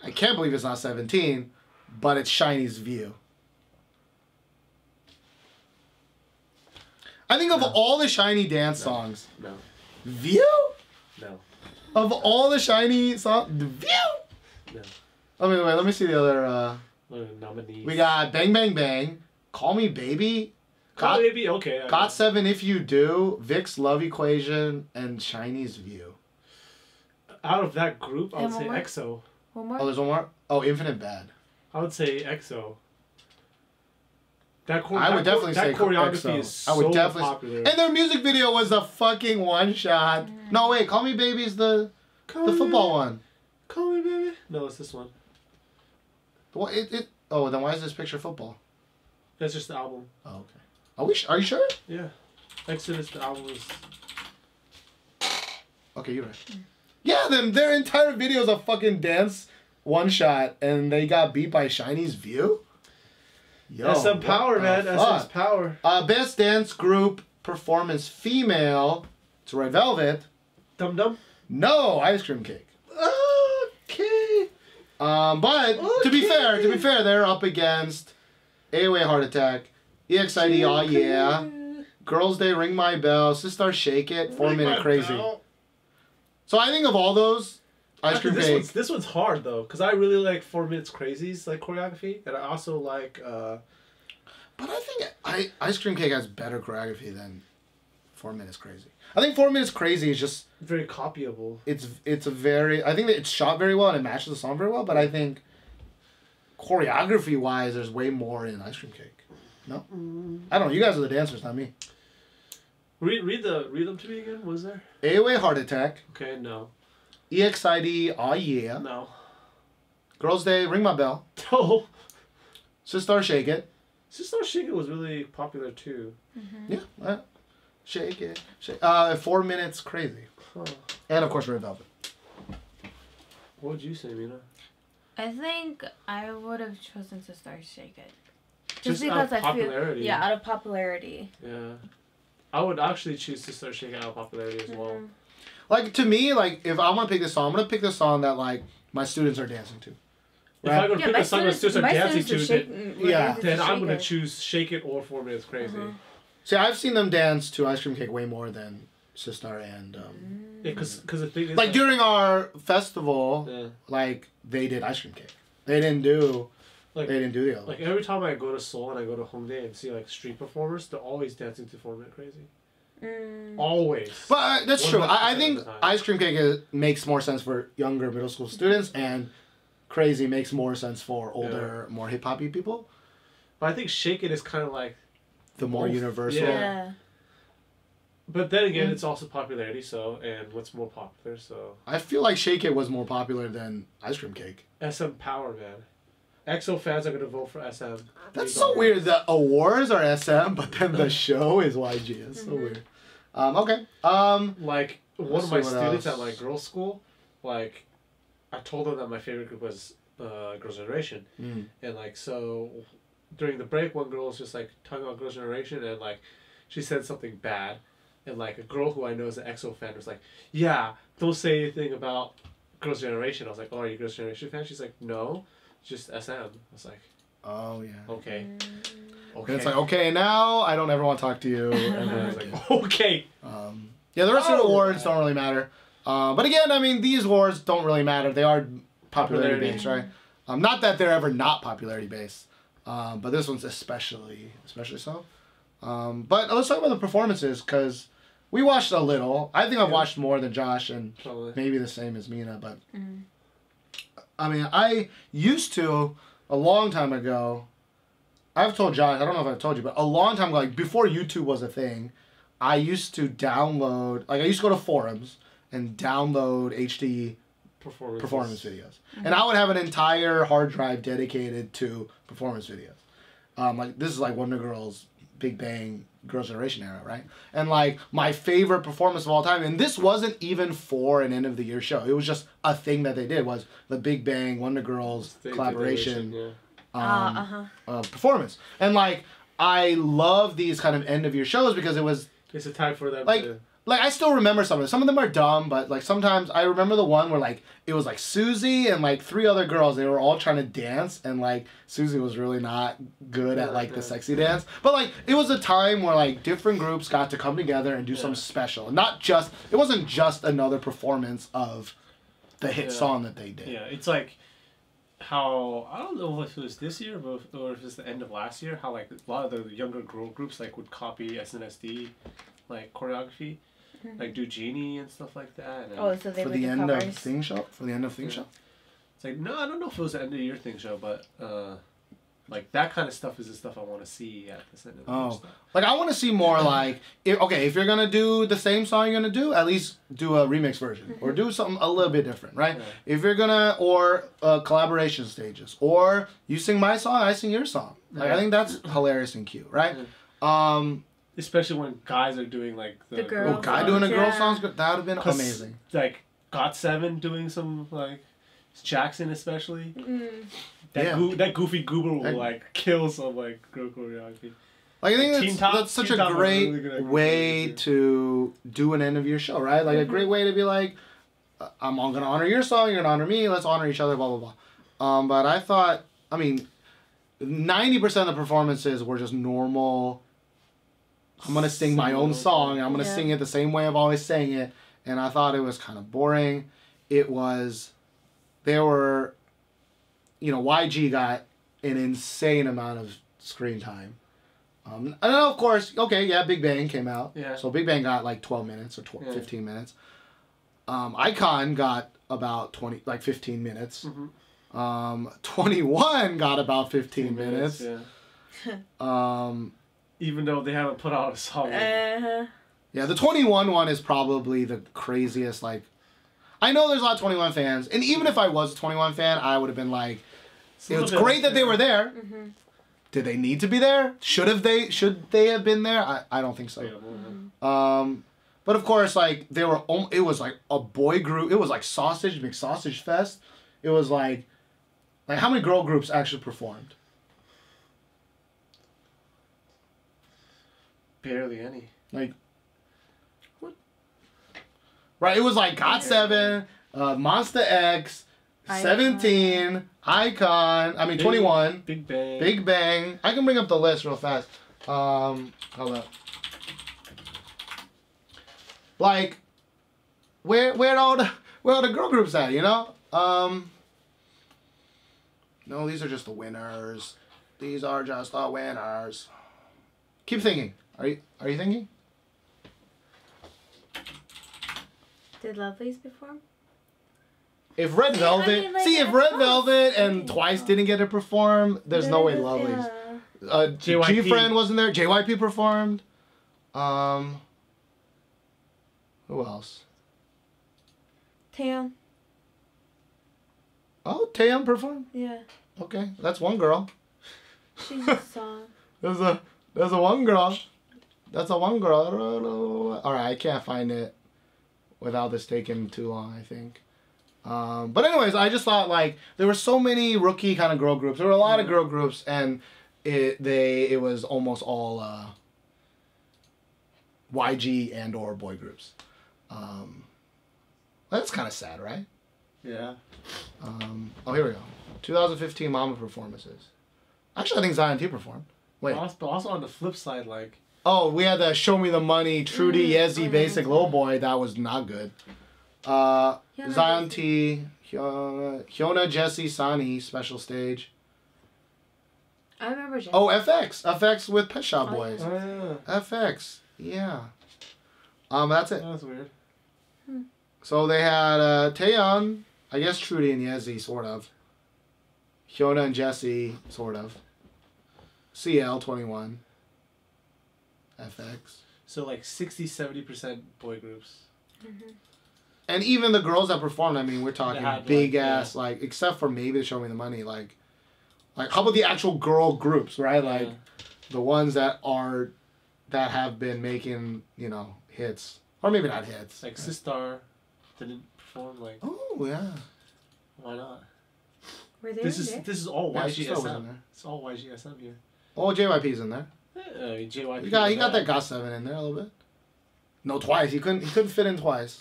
I can't believe it's not 17, but it's SHINee's View. I think of all the SHINee dance songs, View. No. Of all the SHINee songs, View. No. Oh, wait, let me see the other nominees. We got Bang Bang Bang, Call Me Baby, Call Me Baby, okay. Got7 If You Do, Vic's Love Equation, and SHINee's View. Out of that group, I would say EXO. One more? Oh, there's one more? Oh, Infinite Bad. I would say EXO. I would definitely say choreography is so popular. And their music video was a fucking one-shot. No, wait, Call Me Baby is the football one. Call Me Baby? No, it's this one. What Oh, then why is this picture football? That's just the album. Oh, okay. Are you sure? Yeah. Exodus, the album was... Okay, you're right. Yeah, their entire video is a fucking dance one shot, and they got beat by SHINee's View. Yo, that's some power, man. That's some power. Best dance group performance female. It's Red Velvet. Dum Dum. No, Ice Cream Cake. Okay. But okay. to be fair, they're up against AOA Heart Attack, EXID, Aw Yeah, Girls Day, Ring My Bell, Sistar, Shake It, 4 Minute Crazy. So I think of all those, Ice Cream Cake. This one's hard though, because I really like 4 Minute Crazy's like choreography, and I also like. But I think Ice Cream Cake has better choreography than 4 Minute Crazy. I think 4 Minute Crazy is just very copyable. It's a very I think that it's shot very well and it matches the song very well, but I think choreography wise, there's way more in Ice Cream Cake. No, I don't know. You guys are the dancers, not me. Read them to me again. What was there? AOA Heart Attack. Okay, no. EXID Aw Yeah. No. Girls Day Ring My Bell. No. Sistar Shake It. Sistar Shake It was really popular too. Mm-hmm. Yeah. Shake It. 4 Minutes Crazy. Huh. And of course Red Velvet. What would you say, Mina? I think I would have chosen Sistar Shake It. Just because out of popularity. I feel, yeah, out of popularity. Yeah. I would actually choose Sistar Shake It out of popularity as well. Like, to me, like, if I want to pick this song, I'm going to pick the song that, like, my students are dancing to. Right? If I'm going to pick a song my students are dancing to, then I'm going to choose Shake It or 4 Minutes Crazy. See, I've seen them dance to Ice Cream Cake way more than Sistar and... yeah, because the thing is... Like, during our festival, like, they did Ice Cream Cake. They didn't do... Like, they didn't do the other. Like, every time I go to Seoul and I go to Hongdae and see, like, street performers, they're always dancing to 4 Minute Crazy. Always. But that's true. I think Ice Cream Cake makes more sense for younger middle school students, and Crazy makes more sense for older, more hip-hop-y people. But I think Shake It is kind of like... The more universal. Yeah. But then again, it's also popularity, so... And what's more popular, so... I feel like Shake It was more popular than Ice Cream Cake. SM Power, man. EXO fans are going to vote for SM. That's so weird. The awards are SM, but then the show is YG. It's so weird. Okay. Like, one of my students at my girls' school, like, I told them that my favorite group was Girls Generation. And, like, so during the break, one girl was just, like, talking about Girls Generation, and, like, she said something bad. And, like, a girl who I know is an EXO fan was like, yeah, don't say anything about Girls Generation. I was like, oh, are you a Girls Generation fan? She's like, no. Just SM. I was like, oh, yeah. Okay. Okay. And it's like, okay, now I don't ever want to talk to you. And then I was like, okay. Yeah, the rest of the awards don't really matter. But again, I mean, these awards don't really matter. They are popularity-based, right? Not that they're ever not popularity-based. But this one's especially so. But let's talk about the performances, because we watched a little. I think I've watched more than Josh, and maybe the same as Mina, but... I mean, I used to, a long time ago, I've told Josh, I don't know if I've told you, but a long time ago, like before YouTube was a thing, I used to download, like I used to go to forums and download HD performance videos. And I would have an entire hard drive dedicated to performance videos. Like this is like Wonder Girls, Big Bang, Girls' Generation era, right? And like my favorite performance of all time, and this wasn't even for an end of the year show. It was just a thing that they did was the Big Bang Wonder Girls collaboration performance. And like I love these kind of end of year shows because it was it's a time for them like to... like I still remember some of them. Some of them are dumb, but like sometimes I remember the one where like it was like Suzy and like 3 other girls. They were all trying to dance, and like Suzy was really not good at like the sexy dance. But like it was a time where like different groups got to come together and do something special. Not just it wasn't just another performance of the hit song that they did. Yeah, it's like how I don't know if it was this year or if it's the end of last year. How like a lot of the younger girl groups like would copy SNSD like choreography. Like do Genie and stuff like that. And oh, so they would do covers. For the end of Thing Shop? It's like, no, I don't know if it was the end of your Thing Show, but like that kind of stuff is the stuff I want to see at this end of the year. Like I want to see more like, if you're going to do the same song you're going to do, at least do a remix version. Or do something a little bit different, right? If you're going to, or collaboration stages. Or you sing my song, I sing your song. Like I think that's hilarious and cute, right? especially when guys are doing like the girl guy doing a girl songs, that would have been amazing. Like Got7 doing some like Jackson especially. Mm. That goofy goober will like kill some like girl choreography. Like, I think that's such a great way to do an end of your show, right? Like, a great way to be like, I'm all going to honor your song, you're going to honor me, let's honor each other, blah, blah, blah. But I thought, I mean, 90% of the performances were just normal, I'm going to sing my own song, I'm going to sing it the same way I've always sang it, and I thought it was kind of boring. It was, there were, you know, YG got an insane amount of screen time. I don't know, of course, okay, yeah, Big Bang came out. Yeah. So Big Bang got like 12 minutes or 15 minutes. Icon got about 15 minutes. Mm-hmm. 2NE1 got about 15 minutes. Yeah. Even though they haven't put out a song. Yeah, the 2NE1 one is probably the craziest, like... I know there's a lot of 2NE1 fans, and even if I was a 2NE1 fan, I would have been like... It was great that they were there. Mm-hmm. Did they need to be there? Should they have been there? I don't think so. Mm-hmm. But of course, like they were. It was like a boy group. It was like sausage McSausage fest. It was like how many girl groups actually performed? Barely any. Like what? Right. It was like Got7, Monsta X. Seventeen, Icon, I mean 2NE1, Big Bang. I can bring up the list real fast. Hold up. Like, where all the girl groups at? You know? No, these are just the winners. These are just the winners. Keep thinking. Are you thinking? Did Lovelyz perform? If Red Velvet, if Red Velvet and Twice didn't get to perform, there's no way Lovelyz. Yeah. G-Friend wasn't there. JYP performed. Who else? Taeyang. Oh, Taeyang performed? Yeah. Okay, that's one girl. She's a song. There's a one girl. That's a one girl. All right, I can't find it without this taking too long, I think. But anyways, I just thought like there were so many rookie kind of girl groups. There were a lot of girl groups, and it was almost all YG and or boy groups. That's kind of sad, right? Yeah. Oh, here we go. 2015 Mamamoo performances. Actually, I think Zion T performed. Wait. But also on the flip side, like. Oh, we had the Show Me the Money, Trudy, Jessi, Basic, Lil Boy. That was not good. Zion T, HyunA, Jessi, SHINee, special stage. I remember Jessi. Oh, FX with Pet Shop Boys. Oh, yeah. FX, yeah. That's it. That's weird. Hmm. So they had Taeyang, I guess Trudy and Jessi, sort of. HyunA and Jessi, sort of. CL21. FX. So like 60-70% boy groups. Mm-hmm. And even the girls that performed, I mean, we're talking big ass, like, except for maybe the Show Me the Money, like, how about the actual girl groups, right? Like, the ones that have been making, you know, hits. Or maybe not hits. Like, Sistar didn't perform, like... Oh, yeah. Why not? Were they this is all YGSM. It's all YGSM here. Oh, JYP's in there. JYP. You got that Got7 in there a little bit. No, Twice. He couldn't fit in Twice.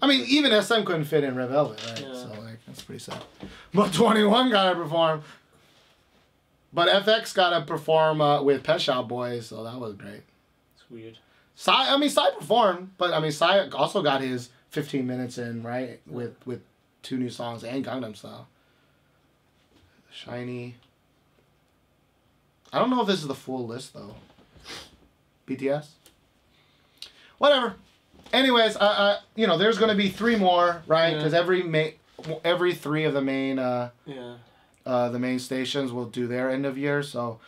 I mean, even SM couldn't fit in Red Velvet, right? Yeah. So, like, that's pretty sad. But 2NE1 got to perform. But FX got to perform with Pet Shop Boys, so that was great. It's weird. Psy performed, but, I mean, Psy also got his 15 minutes in, right? With two new songs and Gangnam Style. SHINee. I don't know if this is the full list, though. BTS? Whatever. Anyways, you know, there's gonna be three more, right? Because every three of the main, the main stations will do their end of year. So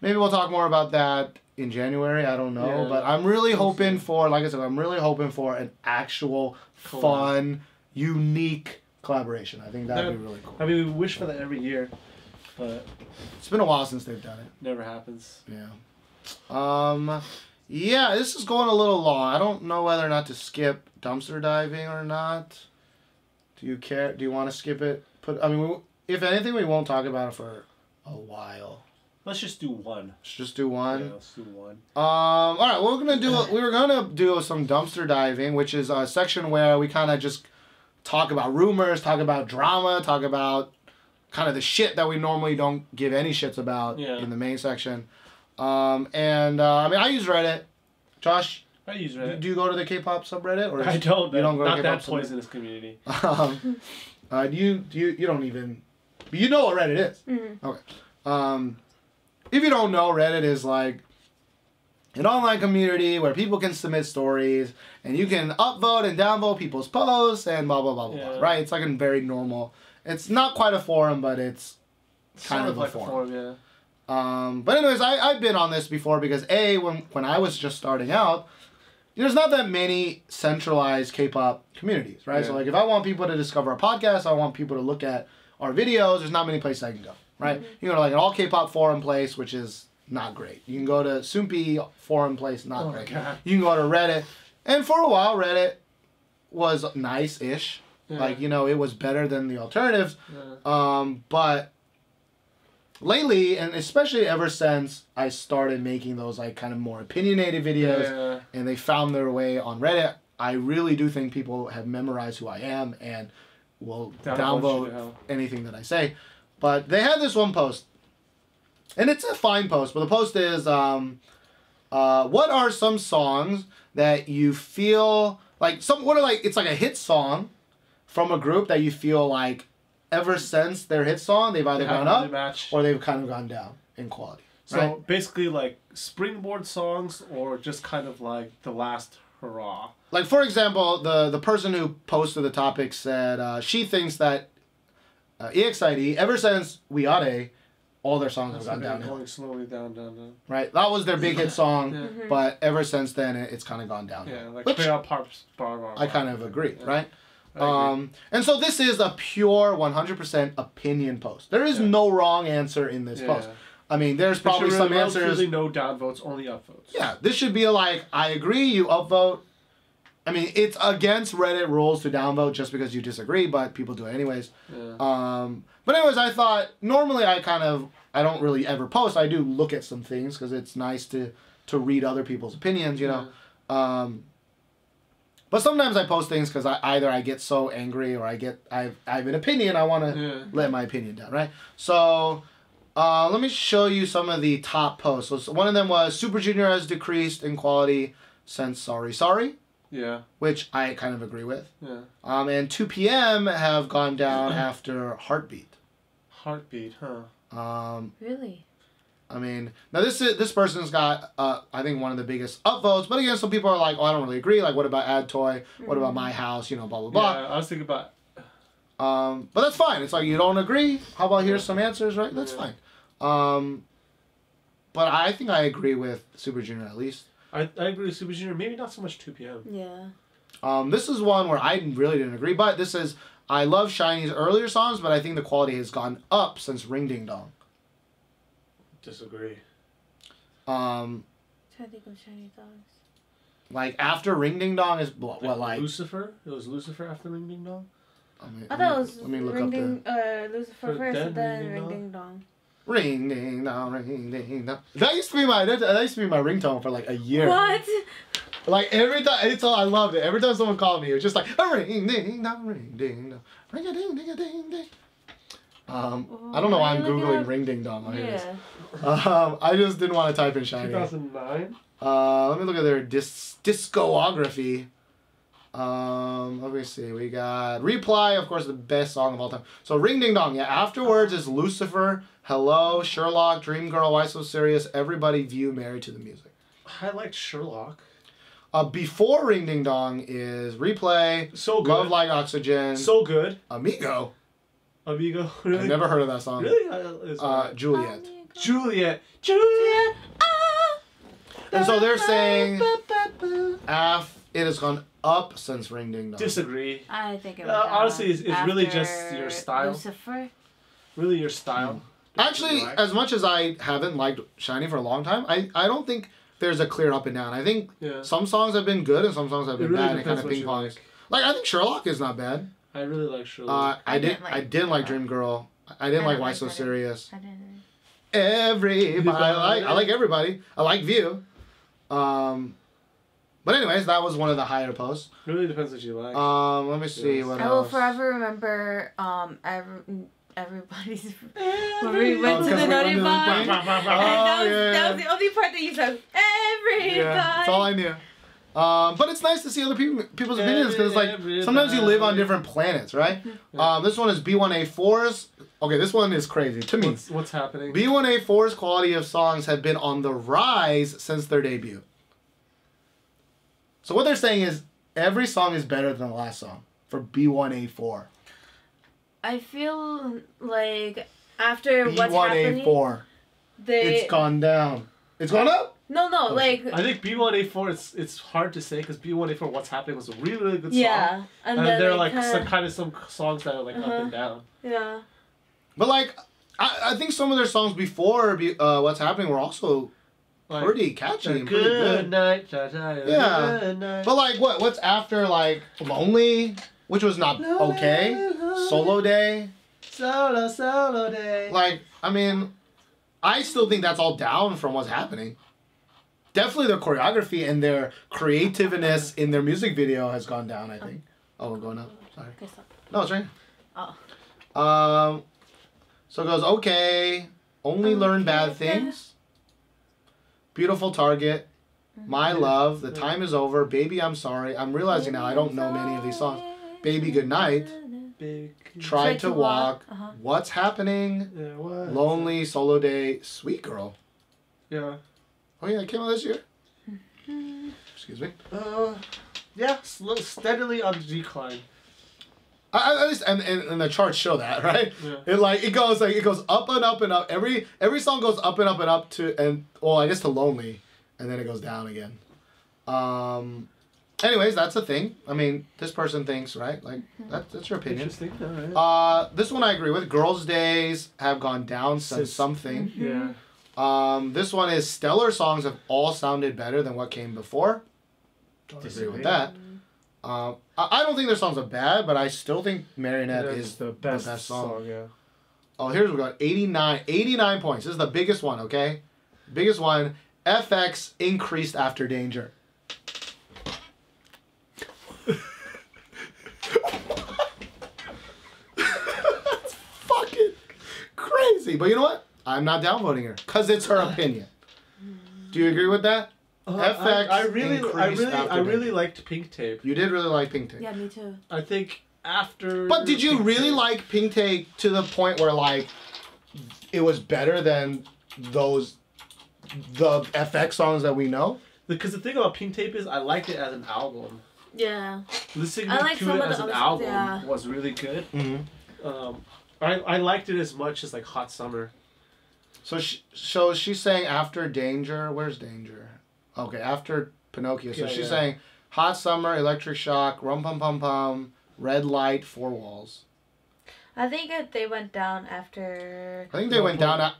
maybe we'll talk more about that in January. I don't know, but I'm really hoping for, like I said, I'm really hoping for an actual fun, unique collaboration. I think that'd be really cool. I mean, we wish for that every year, but it's been a while since they've done it. Never happens. Yeah. Yeah, this is going a little long. I don't know whether or not to skip dumpster diving or not. Do you care? Do you want to skip it? I mean, if anything, we won't talk about it for a while. Let's just do one. Let's just do one. Yeah, let's do one. All right, we're gonna do. We were gonna do some dumpster diving, which is a section where we kind of just talk about rumors, talk about drama, talk about kind of the shit that we normally don't give any shits about in the main section. I mean, I use Reddit. Josh, I use Reddit. Do you go to the K-pop subreddit, or I don't? You don't go to K-pop. Not that poisonous community. You don't even, you know what Reddit is. Mm-hmm. Okay. If you don't know, Reddit is like an online community where people can submit stories and you can upvote and downvote people's posts and blah, blah, blah, blah, blah, right? It's like a very normal, it's not quite a forum, but it's kind of a forum. But anyways, I've been on this before because A, when I was just starting out, there's not that many centralized K-pop communities, right? Yeah. So, like, if I want people to discover our podcast, I want people to look at our videos, there's not many places I can go, right? Mm-hmm. You can go to, like, an all K-pop forum place, which is not great. You can go to Soompi forum place, not great. God. You can go to Reddit. And for a while, Reddit was nice-ish. Yeah. Like, you know, it was better than the alternatives. Yeah. But lately, and especially ever since I started making those like kind of more opinionated videos and they found their way on Reddit, I really do think people have memorized who I am and will downvote anything that I say. But they had this one post, and it's a fine post, but the post is, what are some songs that you feel like, it's like a hit song from a group that you feel like, ever since their hit song, they've either gone up or they've kind of gone down in quality. So basically like springboard songs or just kind of like the last hurrah. Like for example, the person who posted the topic said she thinks that EXID, ever since Weade, all their songs have gone down. Going slowly down, down, down. Right? That was their big hit song, but ever since then it's kind of gone down. Yeah, like I kind of agree, right? And so this is a pure 100% opinion post. There is no wrong answer in this post. I mean, there's probably some answers. There's really no downvotes, only upvotes. Yeah, this should be like, I agree, you upvote. I mean, it's against Reddit rules to downvote just because you disagree, but people do it anyways. Yeah. But anyways, I thought, normally I don't really ever post. I do look at some things because it's nice to read other people's opinions, you know. But sometimes I post things because either I get so angry or I have an opinion. I want to let my opinion down, right? So let me show you some of the top posts. So one of them was Super Junior has decreased in quality since Sorry Sorry. Yeah. Which I kind of agree with. Yeah. And 2PM have gone down after Heartbeat. Heartbeat, huh? Really? I mean, now this person's got, I think, one of the biggest upvotes. But again, some people are like, oh, I don't really agree. Like, what about Adtoy? What about My House? You know, blah, blah, blah. Yeah, I was thinking about but that's fine. It's like, you don't agree? How about here's some answers, right? That's fine. But I think I agree with Super Junior, at least. I agree with Super Junior. Maybe not so much 2PM. Yeah. This is one where I really didn't agree. But this is, I love SHINee's earlier songs, but I think the quality has gone up since Ring Ding Dong. Disagree. I think of SHINee songs. Like after Ring Ding Dong is what like Lucifer? It was Lucifer after Ring Ding Dong. I thought it was Ring Ding Lucifer first and then Ring Ding Dong. Ring Ding Dong, Ring Ding Dong. That used to be my ringtone for like a year. What? Like every time, it's all I loved it. Every time someone called me, it was just like Ring Ding Dong, Ring Ding Dong, Ring A Ding Ding A Ding Ding. I don't know why I'm Googling Ring Ding Dong. I just didn't want to type in SHINee. 2009? Let me look at their discography. Let me see. We got Reply, of course, the best song of all time. So Ring Ding Dong. Yeah, afterwards is Lucifer, Hello, Sherlock, Dream Girl, Why So Serious, Everybody View, Married to the Music. I liked Sherlock. Before Ring Ding Dong is Replay, So Good, Love Like Oxygen, So Good, Amigo. Amigo, really? I've never heard of that song. Really? Juliet. Amigo. Juliet. Juliet. Ah. And so they're saying it has gone up since Ring Ding Dong. Disagree. I think it was honestly, it's really just your style. Lucifer? Really your style. Actually, as much as I haven't liked SHINee for a long time, I don't think there's a clear up and down. I think some songs have been good and some songs have been bad. And it kind of ping pongs. Like, I think Sherlock is not bad. I really like Sherlock. I didn't like Dream Girl. I didn't like Why So Serious. I didn't. Everybody. I like everybody. I like View. But anyways, that was one of the higher posts. It really depends what you like. Let me see what else. I will forever remember everybody's when we went to the naughty bar. That was the only part that you said. Everybody. Yeah, that's all I knew. But it's nice to see other people's opinions, because it's like sometimes you live on different planets, right? This one is B1A4's. Okay, this one is crazy to me. What's happening? B1A4's quality of songs have been on the rise since their debut. So what they're saying is every song is better than the last song for B1A4. I feel like after B1A4, what's happening, B1A4, it's gone down. It's gone up? No, like... I think B1A4, it's hard to say, because B1A4, What's Happening, was a really, really good song. Yeah. And there are, like, some, kind of some songs that are, like, up and down. Yeah. But, like, I think some of their songs before What's Happening were also pretty catchy. Good night. Yeah. Good night. But, like, what's after, like, Lonely, which was not okay. Solo Day. Solo Day. Like, I mean, I still think that's all down from What's Happening. Definitely their choreography and their creativeness in their music video has gone down, I think. Oh, we're going up. Sorry. No, it's right. Oh. So it goes, okay, Only Learn Bad Things, Beautiful Target, My Love, The Time Is Over, Baby I'm Sorry. I'm realizing now I don't know many of these songs. Baby Goodnight, Try to Walk, What's Happening, Lonely, Solo Day, Sweet Girl. Yeah. Oh yeah, it came out this year. Excuse me. Yeah, steadily on the decline. At least, and the charts show that, right? Yeah. It goes up and up and up. Every song goes up and up and up well, I guess to Lonely, and then it goes down again. Anyways, that's the thing. I mean, this person thinks, right? Like that's your opinion. Interesting. All right. This one I agree with. Girls' Days have gone down since something. Yeah. This one is stellar songs have all sounded better than what came before. Don't agree with that. I don't think their songs are bad, but I still think Marionette is the best song. Yeah. Oh, here's what we got. 89 points. This is the biggest one, okay? Biggest one. FX increased after Danger. That's fucking crazy. But you know what? I'm not downvoting her because it's her opinion. Do you agree with that? FX. I really liked Pink Tape. You did really like Pink Tape. Yeah, me too. I think after. But did you really like Pink Tape to the point where like it was better than the FX songs that we know? Because the thing about Pink Tape is I liked it as an album. Yeah. Listening to it as an album was really good. Mm-hmm. I liked it as much as like Hot Summer. So she's saying after Danger, where's Danger? Okay, after Pinocchio. So she's saying Hot Summer, Electric Shock, Rum Pum Pum Pum, Red Light, Four Walls. I think they went down after... I think they went down after...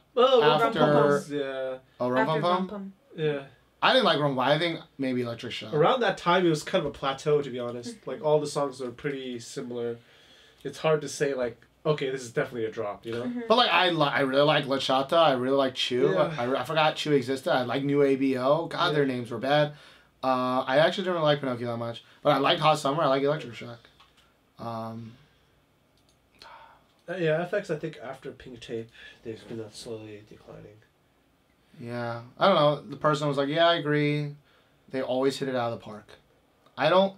Oh, Rum Pum Pum? Yeah. I didn't like Rum Pum. I think maybe Electric Shock. Around that time, it was kind of a plateau, to be honest. Like, all the songs are pretty similar. It's hard to say, like... Okay, this is definitely a drop, you know? Mm-hmm. But, like, I really like La Chata. I really like Chu. Yeah. I forgot Chu existed. I like New ABO. God, their names were bad. I actually didn't really like Pinocchio that much. But I liked Hot Summer. I like Electric Shock. Yeah, FX, I think, after Pink Tape, they've been slowly declining. Yeah. I don't know. The person was like, yeah, I agree. They always hit it out of the park. I don't...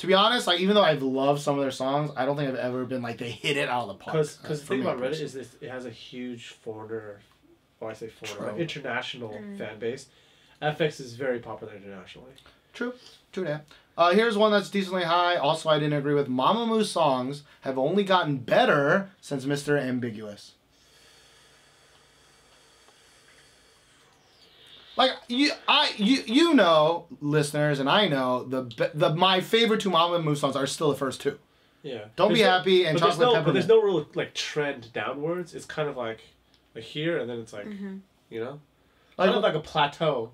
To be honest, like even though I've loved some of their songs, I don't think I've ever been like they hit it out of the park. Because the thing about Reddit is this, it has a huge foreigner, or I say foreigner, like international fan base. FX is very popular internationally. True, true that. Here's one that's decently high. Also, I didn't agree with Mamamoo's songs have only gotten better since Mr. Ambiguous. Like you know, listeners, and I know the my favorite two Mamamoo songs are still the first two. Yeah. Don't be happy and Chocolate Peppermint. But there's no real like trend downwards. It's kind of like here and then it's like you know, kind of like a plateau.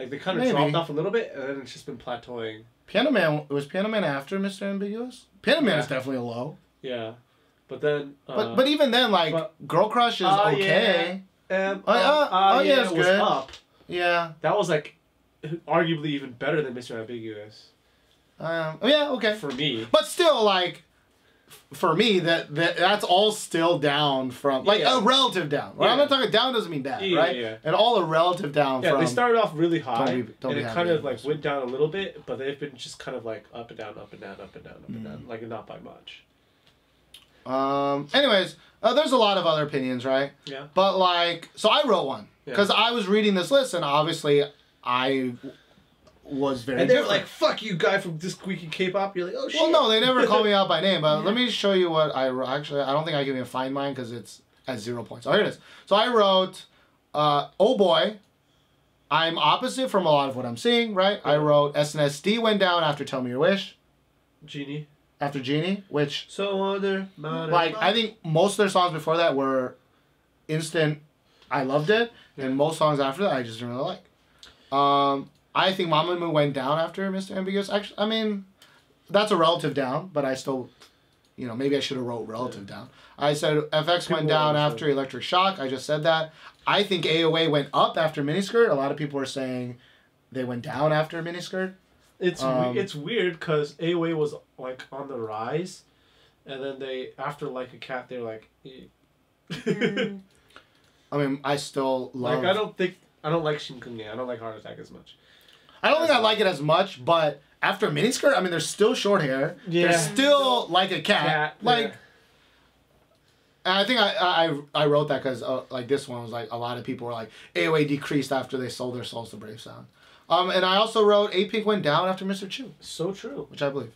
Like, they kind of dropped off a little bit, and then it's just been plateauing. Piano Man, was Piano Man after Mr. Ambiguous? Piano Man is definitely a low. Yeah. But then... but even then, like, Girl Crush is okay. Yeah. And, yeah, it was good. Up. Yeah. That was, like, arguably even better than Mr. Ambiguous. Yeah, okay. For me. But still, like... For me, that's all still down from... Like, a relative down. Right? Yeah. I'm not talking down doesn't mean bad, right? Yeah, yeah. And all a relative down from... Yeah, they started off really high, and it kind of, like, went down a little bit, but they've been just kind of, like, up and down, up and down, up and down, up and down. Like, not by much. Anyways, there's a lot of other opinions, right? Yeah. But, like... So I wrote one. Because I was reading this list, and obviously I... was very and they're different. Like, fuck you, guy from this squeaky K-pop. You're like, oh shit. Well, no, they never call me out by name, but let me show you what I wrote. Actually, I don't think I can even find mine because it's at 0 points. Oh, here it is. So I wrote, oh boy, I'm opposite from a lot of what I'm seeing, right? I wrote SNSD went down after Tell Me Your Wish. Genie. After Genie, which... So other... Like, I think most of their songs before that were instant, I loved it, and most songs after that I just didn't really like. I think Mamamoo went down after Mr. Ambiguous. Actually, I mean, that's a relative down, but I still, you know, maybe I should have wrote relative down. I said FX went down after Electric Shock. I just said that. I think AOA went up after Miniskirt. A lot of people are saying they went down after Miniskirt. It's weird because AOA was, like, on the rise, and then they, after Like a Cat, they're like... I mean, I still love... Like, I don't like Shinkunge. I don't like Heart Attack as much. I don't think I like it as much, but after Miniskirt, I mean, there's still short hair. Yeah. There's still Like a Cat. Like, and I think I wrote that because, like, this one was, like, a lot of people were like, AOA decreased after they sold their souls to Brave Sound. And I also wrote A-Pink went down after Mr. Chu. So true. Which I believe.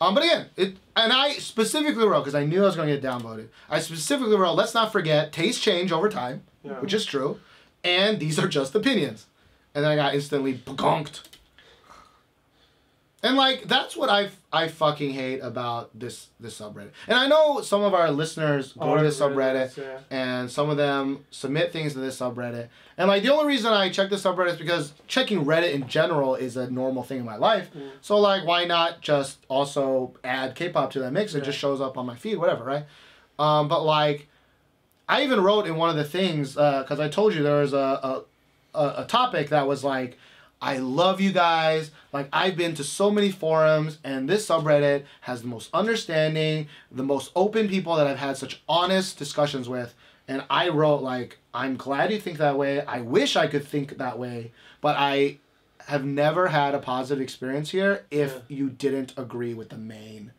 But again, and I specifically wrote, because I knew I was going to get downvoted, I specifically wrote, let's not forget, tastes change over time, which is true, and these are just opinions. And then I got instantly gonked. And, like, that's what I fucking hate about this subreddit. And I know some of our listeners go to this subreddit, and some of them submit things to this subreddit. And, like, the only reason I check this subreddit is because checking Reddit in general is a normal thing in my life. So, like, why not just also add K-pop to that mix? It just shows up on my feed, whatever, right? But, like, I even wrote in one of the things, because I told you there was a topic that was like, I love you guys, like, I've been to so many forums, and this subreddit has the most understanding, the most open people that I've had such honest discussions with. And I wrote, like, I'm glad you think that way, I wish I could think that way, but I have never had a positive experience here if you didn't agree with the main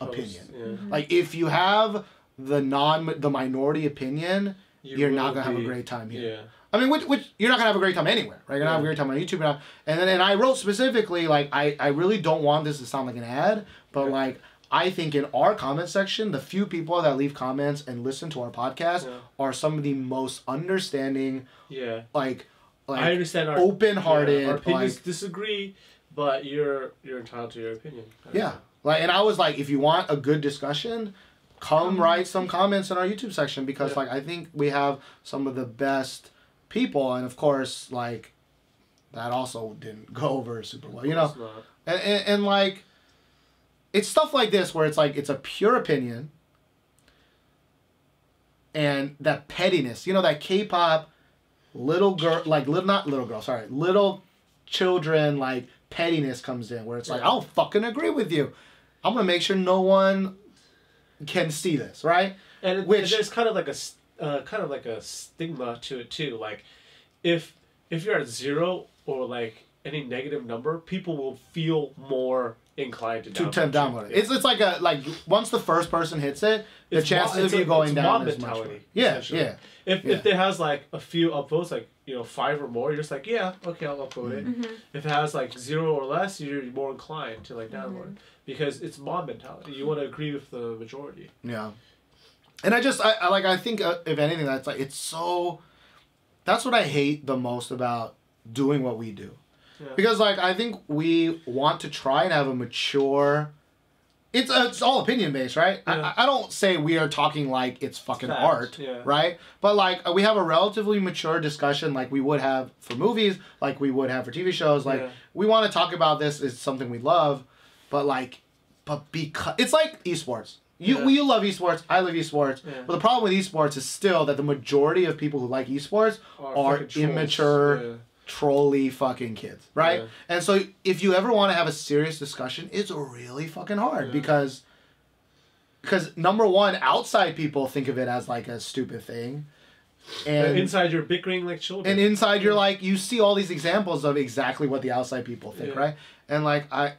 opinion. Like, if you have the minority opinion, you're not gonna have a great time here. I mean, which you're not going to have a great time anywhere, right? You're not going to have a great time on YouTube. And I wrote specifically, like, I really don't want this to sound like an ad, but, like, I think in our comment section, the few people that leave comments and listen to our podcast are some of the most understanding, like I understand our, open-hearted. Our opinions disagree, but you're entitled to your opinion. Yeah. Like, and I was like, if you want a good discussion, come write some comments in our YouTube section because, like, I think we have some of the best... people, and of course, like, that also didn't go over super well, you know. And like, it's stuff like this where it's like, it's a pure opinion, and that pettiness, you know, that K-pop little girl, like, little children, like, pettiness comes in where it's like, I'll fucking agree with you, I'm gonna make sure no one can see this, right? And there's kind of like a stigma to it too. Like, if you're at 0 or like any negative number, people will feel more inclined to downvote it. It's like a once the first person hits it, the chances of you going down is much. Yeah. If it has like a few upvotes, like, you know, 5 or more, you're just like, yeah, okay, I'll upvote it. If it has like 0 or less, you're more inclined to like downvote it because it's mob mentality. You want to agree with the majority. Yeah. And I think, if anything, that's like, it's so, that's what I hate the most about doing what we do. Because, like, I think we want to try and have a mature It's all opinion based, right? Yeah. I don't say we are talking like it's fucking fact, art, yeah. right? But like we have a relatively mature discussion, like we would have for movies, like we would have for TV shows. Like yeah. we want to talk about this. It's something we love, but like, but because it's like esports. You yeah. you love esports. I love esports. Yeah. But the problem with esports is still that the majority of people who like esports are immature. Yeah. Trolley fucking kids, right? Yeah. And so if you ever want to have a serious discussion, it's really fucking hard yeah. because number one, outside people think of it as like a stupid thing, and inside you're bickering like children, and inside you're like, you see all these examples of exactly what the outside people think, yeah. right? And like I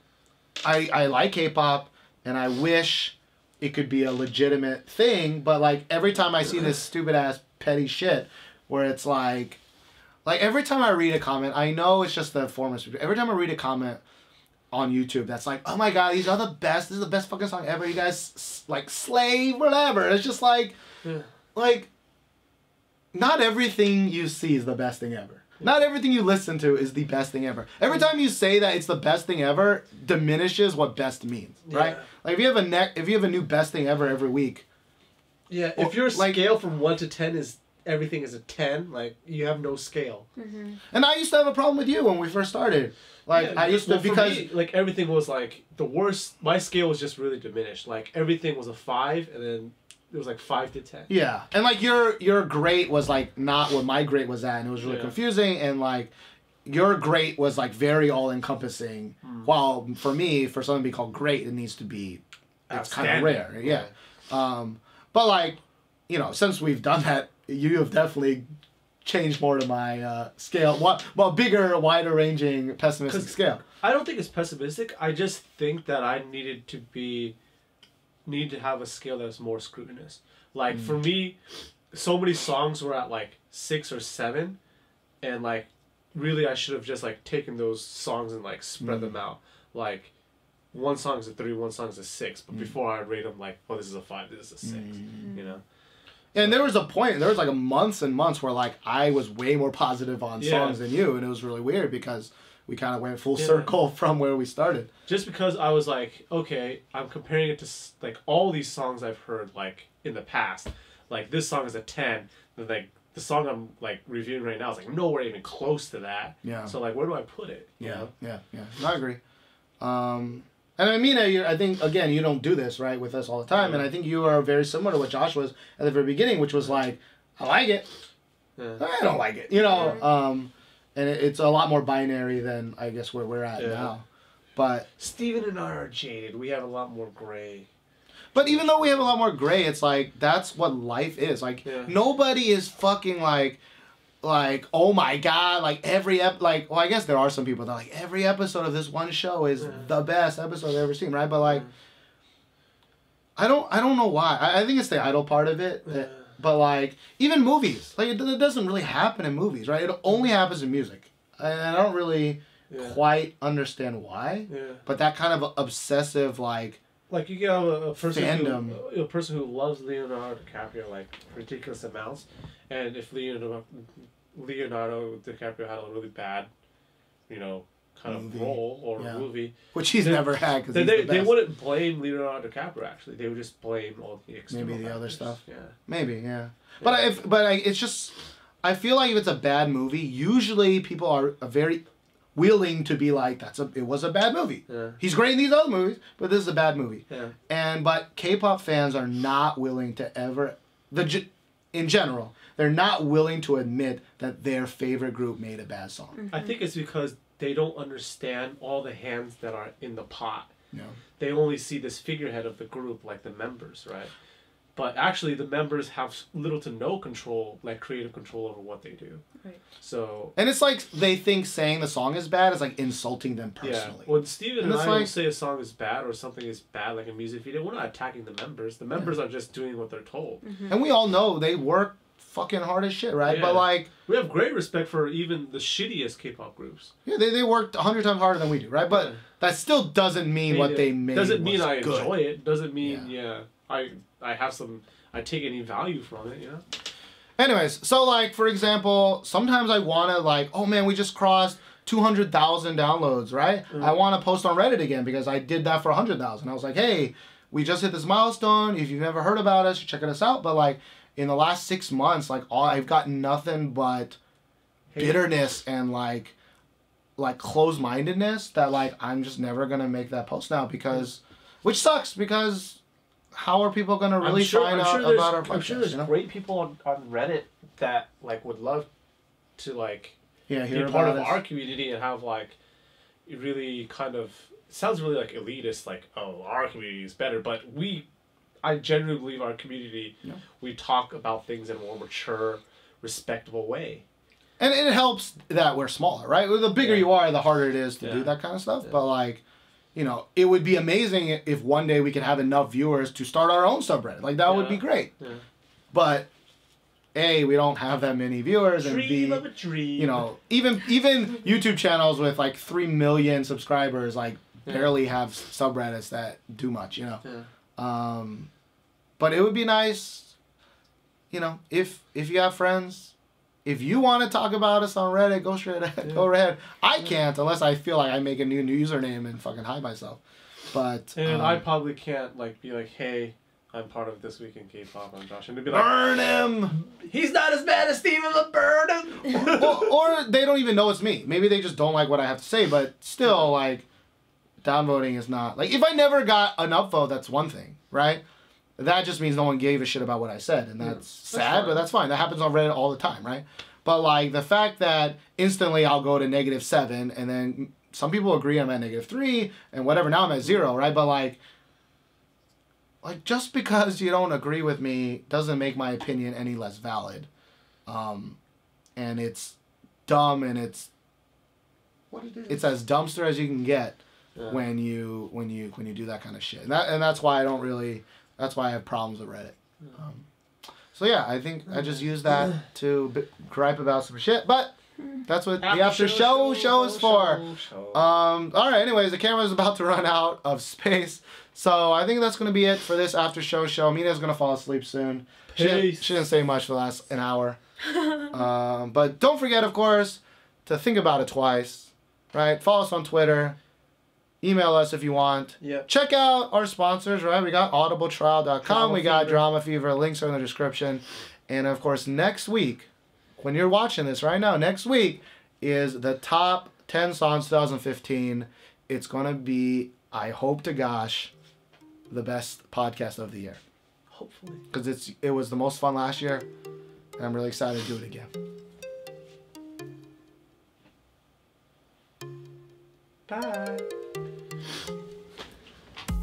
like K-pop, and I wish it could be a legitimate thing, but like every time I see this stupid ass petty shit where it's like. Like, every time I read a comment, I know it's just the form of... Every time I read a comment on YouTube that's like, oh my god, these are the best, this is the best fucking song ever, you guys, like, slay, whatever. It's just like, yeah. like, not everything you see is the best thing ever. Yeah. Not everything you listen to is the best thing ever. Every time you say that it's the best thing ever, diminishes what best means, right? Yeah. Like, if you have a new best thing ever every week... Yeah, if your scale like, from 1 to 10 is... Everything is a 10, like, you have no scale. Mm-hmm. And I used to have a problem with you when we first started. Like, yeah, I used to, well, because... For me, like, everything was, like, the worst... My scale was just really diminished. Like, everything was a 5, and then it was, like, 5 to 10. Yeah. And, like, your grade was, like, not what my grade was at, and it was really yeah. confusing, and, like, your grade was, like, very all-encompassing. Mm. While, for me, for something to be called great, it needs to be... It's kind of rare. Yeah. But, like, you know, since we've done that... You have definitely changed more to my scale. Well, bigger, wider-ranging, pessimistic scale. I don't think it's pessimistic. I just think that I needed to have a scale that's more scrutinous. Like for me, so many songs were at like 6 or 7, and like really I should have just like taken those songs and like spread them out. Like one song's a 3, one song's a 6. But before I rate them, like, oh, this is a 5, this is a 6. You know. And there was a point, there was like months and months where like I was way more positive on songs than you, and it was really weird because we kind of went full circle from where we started. Just because I was like, okay, I'm comparing it to like all these songs I've heard like in the past. Like this song is a 10, and like the song I'm like reviewing right now is like nowhere even close to that. Yeah. So like where do I put it? You know? Yeah. No, I agree. And I mean, I think, again, you don't do this, right, with us all the time. And I think you are very similar to what Josh was at the very beginning, which was like, I like it. Yeah. I don't like it. You know? Yeah. And it's a lot more binary than, I guess, where we're at now. But Steven and I are jaded. We have a lot more gray. But even though we have a lot more gray, it's like, that's what life is. Like, nobody is fucking like, oh my god, like every well, I guess there are some people that are like every episode of this one show is the best episode I've ever seen, right? But like I don't know why. I think it's the idol part of it. But like even movies, like it doesn't really happen in movies, right? It only happens in music. And I don't really quite understand why. Yeah. But that kind of obsessive like you get a person fandom. A person who loves Leonardo DiCaprio like ridiculous amounts, and if Leonardo DiCaprio had a really bad, you know, kind of role or movie, which he's never had, because they wouldn't blame Leonardo DiCaprio. Actually, they would just blame all the external maybe the other stuff. Yeah, maybe But it's just I feel like if it's a bad movie, usually people are very willing to be like, it was a bad movie. Yeah. He's great in these other movies, but this is a bad movie. Yeah. But K-pop fans are not willing to ever, in general, they're not willing to admit that their favorite group made a bad song. Mm-hmm. I think it's because they don't understand all the hands that are in the pot. Yeah. They only see this figurehead of the group, like the members, right? But actually, the members have little to no control, like creative control over what they do. Right. So. And it's like they think saying the song is bad is like insulting them personally. Yeah. When Steven and I will say a song is bad or something is bad, like a music video, we're not attacking the members. The members are just doing what they're told. Mm-hmm. And we all know they work fucking hard as shit, right? Yeah. But like. We have great respect for even the shittiest K-pop groups. Yeah, they worked 100 times harder than we do, right? But that still doesn't mean what they made. Doesn't mean I enjoy it. Doesn't mean, I have some, I take any value from it, you know? Anyways, so like, for example, sometimes I want to like, oh man, we just crossed 200,000 downloads, right? Mm-hmm. I want to post on Reddit again because I did that for 100,000. I was like, hey, we just hit this milestone. If you've never heard about us, you're checking us out. But like in the last 6 months, like I've gotten nothing but bitterness and like closed-mindedness that like I'm just never gonna make that post now because, which sucks because how are people gonna really find out about our podcast? I'm sure there's great people on Reddit that like would love to like be part of our community and have like really kind of sounds really like elitist, like oh our community is better, but I genuinely believe our community we talk about things in a more mature, respectable way. And it helps that we're smaller, right? The bigger you are, the harder it is to do that kind of stuff. But, like, you know, it would be amazing if one day we could have enough viewers to start our own subreddit. Like, that would be great. Yeah. But, A, we don't have that many viewers. And B, you know, even YouTube channels with, like, 3 million subscribers, like, barely have subreddits that do much, you know? Yeah. But it would be nice, you know, if you have friends... If you want to talk about us on Reddit, go straight ahead. Yeah. Go ahead. I can't unless I feel like I make a new username and fucking hide myself. But and I probably can't like be like, hey, I'm part of This Week in K-pop. I'm Josh, and they'd be like, burn him. He's not as bad as Steven, but burn him. or they don't even know it's me. Maybe they just don't like what I have to say. But still, like, downvoting is not like if I never got an upvote, that's one thing, right? That just means no one gave a shit about what I said, and that's sad, but that's fine. That happens on Reddit all the time, right? But, like, the fact that instantly I'll go to -7, and then some people agree I'm at -3, and whatever, now I'm at 0, right? But, like just because you don't agree with me doesn't make my opinion any less valid. And it's dumb, and it's... What it is? It's as dumpster as you can get when you do that kind of shit. And that's why I don't really... That's why I have problems with Reddit. So yeah, I think I just use that to gripe about some shit, but that's what the after show is for. All right, anyways, the camera's about to run out of space, so I think that's going to be it for this after show. Mina's going to fall asleep soon. She didn't say much for the last an hour. But don't forget, of course, to think about it twice, right? Follow us on Twitter. Email us if you want. Yeah. Check out our sponsors, right? We got audibletrial.com. We got Drama Fever. Links are in the description. And, of course, next week, when you're watching this right now, next week is the top 10 songs 2015. It's going to be, I hope to gosh, the best podcast of the year. Hopefully. Because it was the most fun last year, and I'm really excited to do it again. Bye.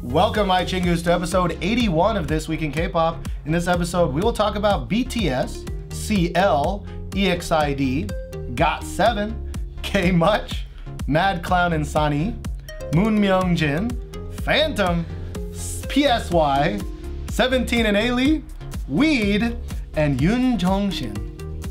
Welcome, my Chingus, to episode 81 of This Week in K-Pop. In this episode, we will talk about BTS, CL, EXID, Got7, K-Much, Mad Clown and Sunny, Moon Myung-jin, Phantom, PSY, Seventeen and A-Lee, Weed, and Yoon Jong-shin.